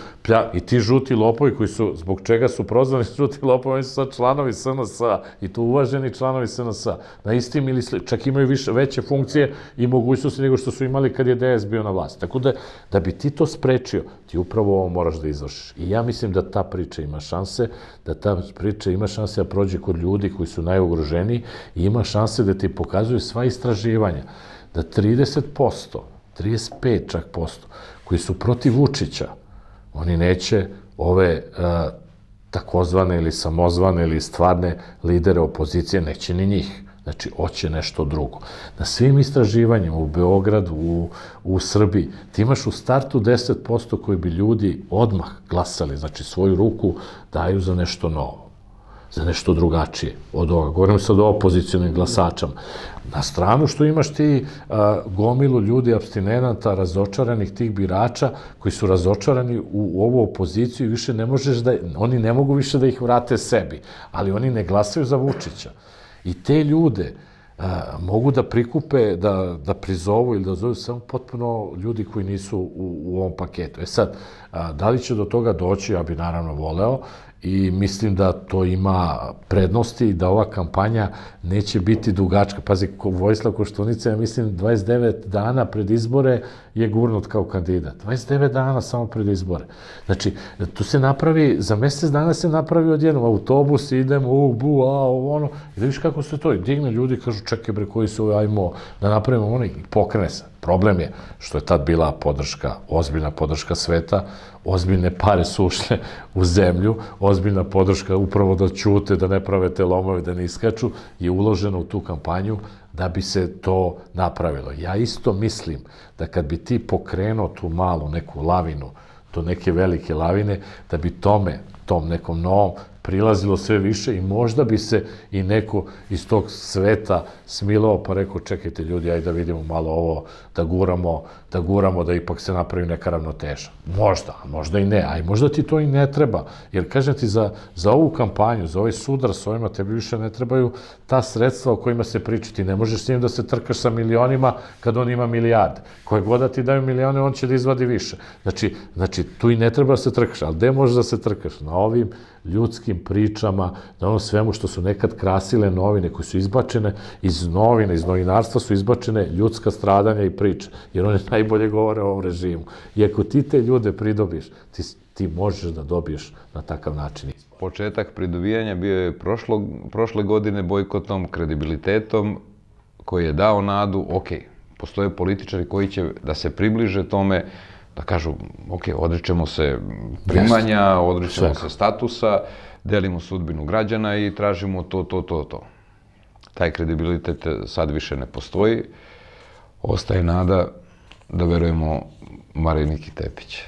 i ti žuti lopovi koji su, zbog čega su prozvani žuti lopovi, oni su sad članovi S N S-a, i to uvaženi članovi S N S-a, na istim ili čak imaju više, veće funkcije i mogućnosti nego što su imali kad je D S bio na vlasti. Tako da, da bi ti to sprečio, ti upravo ovo moraš da izvršiš. I ja mislim da ta priča ima šanse, da ta priča ima šanse da prođe kod ljudi koji su najugroženiji i ima šanse da ti pokazuju sva istraživanja, da trideset posto, trideset pet čak posto, koji su protiv Vučića, oni neće ove takozvane ili samozvane ili stvarne lidere opozicije, neće ni njih. Znači, hoće nešto drugo. Na svim istraživanjima u Beogradu, u Srbiji, ti imaš u startu deset posto koji bi ljudi odmah glasali, znači svoju ruku daju za nešto novo, za nešto drugačije od ovoga. Govorim sad o opozicionim glasačama. Na stranu što imaš ti gomilu ljudi, apstinenata, razočaranih tih birača koji su razočarani u ovu opoziciju i više ne možeš da, oni ne mogu više da ih vrate sebi, ali oni ne glasaju za Vučića. I te ljude mogu da prikupe, da prizovu ili da zovu samo potpuno ljudi koji nisu u ovom paketu. E sad, da li će do toga doći, ja bi naravno voleo i mislim da to ima prednosti i da ova kampanja neće biti dugačka. Pazi, Vojislav Koštunica, ja mislim, dvadeset devet dana pred izbore je gurnut kao kandidat. dvadeset devet dana samo pred izbore. Znači, tu se napravi, za mjesec dana se napravi odjednom autobus, idemo, u, bu, a, ovo, ono. I da viš kako se to, i digne ljudi, kažu, čekaj bre, koji su, ajmo, da napravimo ono i pokrene se. Problem je što je tad bila podrška, ozbiljna podrška sveta, ozbiljne pare su ušle u zemlju, ozbiljna podrška upravo da ćute, da ne prave te lomove, da ne iskaču, je uložena u tu kampanju da bi se to napravilo. Ja isto mislim da kad bi ti pokrenuo tu malu neku lavinu, do neke velike lavine, da bi tome, tom nekom novom, prilazilo sve više i možda bi se i neko iz tog sveta smilovao pa rekao, čekajte ljudi, ajde da vidimo malo ovo, da guramo, da guramo, da ipak se napravi neka ravnoteža. Možda, možda i ne, a i možda ti to i ne treba, jer kažem ti za, za ovu kampanju, za ovaj sudar s ovima tebi više ne trebaju ta sredstva o kojima se pričati. Ne možeš s njim da se trkaš sa milionima kad on ima milijarde. Koje god da ti daju milijone, on će da izvadi više. Znači, znači tu i ne treba da se trkaš, ali gde možeš da se trkaš? Na ovim ljudskim pričama, na ono svemu što su nekad krasile novine, koje su izbačene iz novine, iz novinarstva su izbačene ljudska stradanja i priče, jer one najbolje govore o ovom režimu. I ako ti te ljude pridobiš, ti možeš da dobiješ na takav način izbor. Početak pridobijanja bio je prošle godine bojkotom, kredibilitetom koji je dao nadu, ok, postoje političari koji će da se približe tome, da kažu, ok, odričemo se primanja, odričemo se statusa, delimo sudbinu građana i tražimo to, to, to, to. Taj kredibilitet sad više ne postoji. Ostaje nada da verujemo Mariniki Tepić.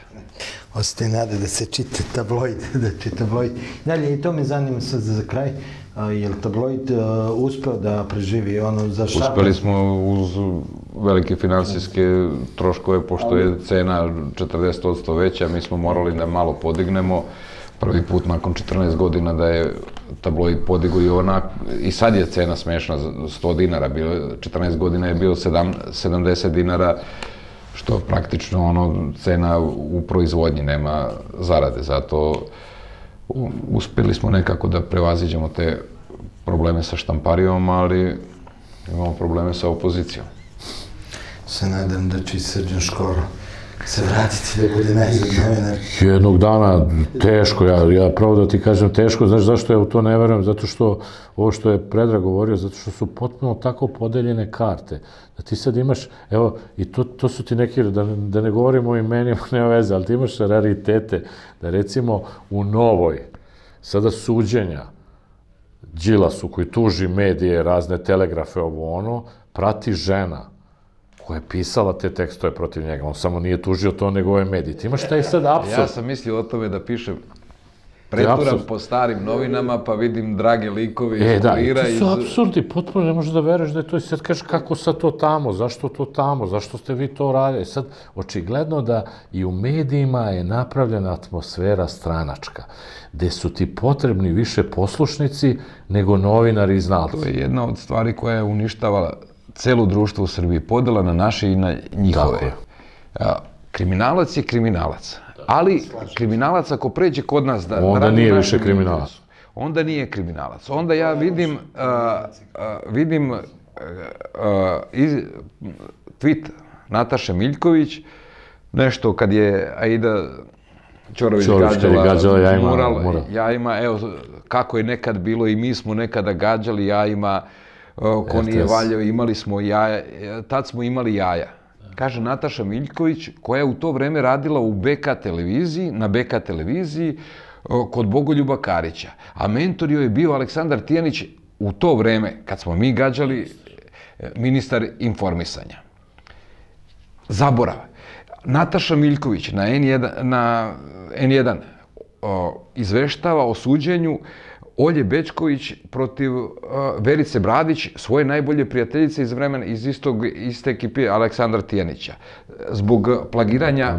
Ostaje nada da se čita Tabloid, da čita Tabloid. Dalje, i to me zanima sad za kraj, je li Tabloid uspeo da preživi ono za šapu? Uspeli smo uz velike finansijske troškove, pošto je cena četrdeset posto veća, mi smo morali da malo podignemo. Prvi put nakon četrnaest godina da je Tabloid podigao i sad je cena smešna, sto dinara, četrnaest godina je bio sedamdeset dinara, što praktično cena u proizvodnji nema zarade. Zato uspjeli smo nekako da prevaziđemo te probleme sa štamparijom, ali imamo probleme sa opozicijom. Se nadam da će i Srđan Škoro se vratiti da bude najzad novinar. Jednog dana teško, ja pravo da ti kažem teško, znaš zašto ja u to ne verujem, zato što ovo što je Predrag govorio, zato što su potpuno tako podeljene karte. Da ti sad imaš, evo, i to su ti neki, da ne govorimo o imenima, ne veze, ali ti imaš raritete, da recimo u novoj, sada suđenja, Đilasu koji tuži medije, razne telegrafe, ovo ono, prati žena koja je pisala te tekstove protiv njega. On samo nije tužio to, nego ove medije. Ti imaš taj sad apsurd. Ja sam mislio o tome da pišem, preturam po starim novinama, pa vidim drage likove iz kurira. To su apsurdi, potpuno ne možeš da veruješ da je to. I sad kažeš kako sad to tamo, zašto to tamo, zašto ste vi to radili. Sad, očigledno da i u medijima je napravljena atmosfera stranačka, gde su ti potrebni više poslušnici nego novinari i znalci. To je jedna od stvari koja je uništavala celo društvo u Srbiji, podela na naše i na njihove. Kriminalac je kriminalac. Ali kriminalac ako pređe kod nas da radi... Onda nije više kriminalac. Onda nije kriminalac. Onda ja vidim vidim tweet Nataše Miljković, nešto kad je Aida Ćorović gađala mural jajima, evo kako je nekad bilo i mi smo nekada gađali jajima, ko nije valjao, imali smo jaja, tad smo imali jaja. Kaže Nataša Miljković, koja je u to vreme radila u B K televiziji, na B K televiziji, kod Bogoljuba Karića. A mentor joj je bio Aleksandar Tijanić u to vreme, kad smo mi gađali, ministar informisanja. Zaborav. Nataša Miljković na N jedan izveštava o suđenju Olje Bečković protiv Verice Bradić, svoje najbolje prijateljice iz vremena, iz iste ekipe Aleksandra Tijanića, zbog plagiranja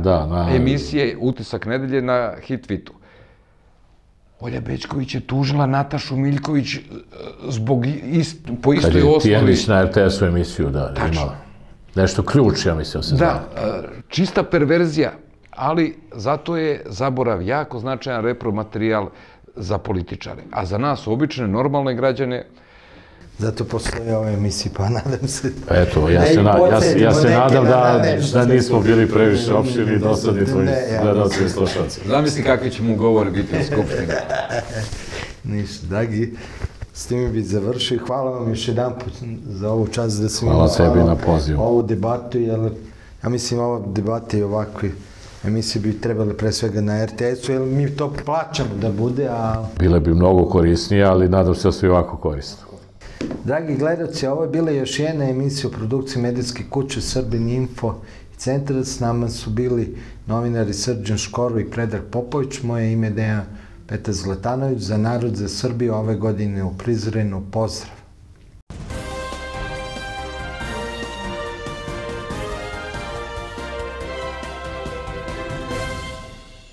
emisije Utisak nedelje na Hitvitu. Olja Bečković je tužila Natašu Miljković zbog po istoj osnovi. Kad je Tijanić na R T S-u emisiju, da, imala. Nešto ključ, ja mislim, se znao. Da, čista perverzija, ali zato je zaborav jako značajan repromaterijal za političare, a za nas obične, normalne građane... Zato postoje ove emisije, pa nadam se... Eto, ja se nadam da nismo bili previše opširni i dosadni tvoji gledalci i slušalci. Zamisli kakvi će mu govor biti u Skupštini. Ništa, Dagi, s tim bih završio. Hvala vam još jedan put za ovu čast da sam imao ovu debatu, jer ja mislim ova debata je ovakvi. Emisije bi trebali pre svega na R T S-u, jer mi to plaćamo da bude, a... Bile bi mnogo korisnije, ali nadam se da su i ovako korisno. Dragi gledalci, ovo je bila još jedna emisija o produkciji medijske kuće Srbin.info i Centar. S nama su bili novinari Srđan Škoro i Predrag Popović. Moje ime je Dejan Petar Zlatanović, za Narod za Srbiju, ove godine u Prizrenu. Pozdrav!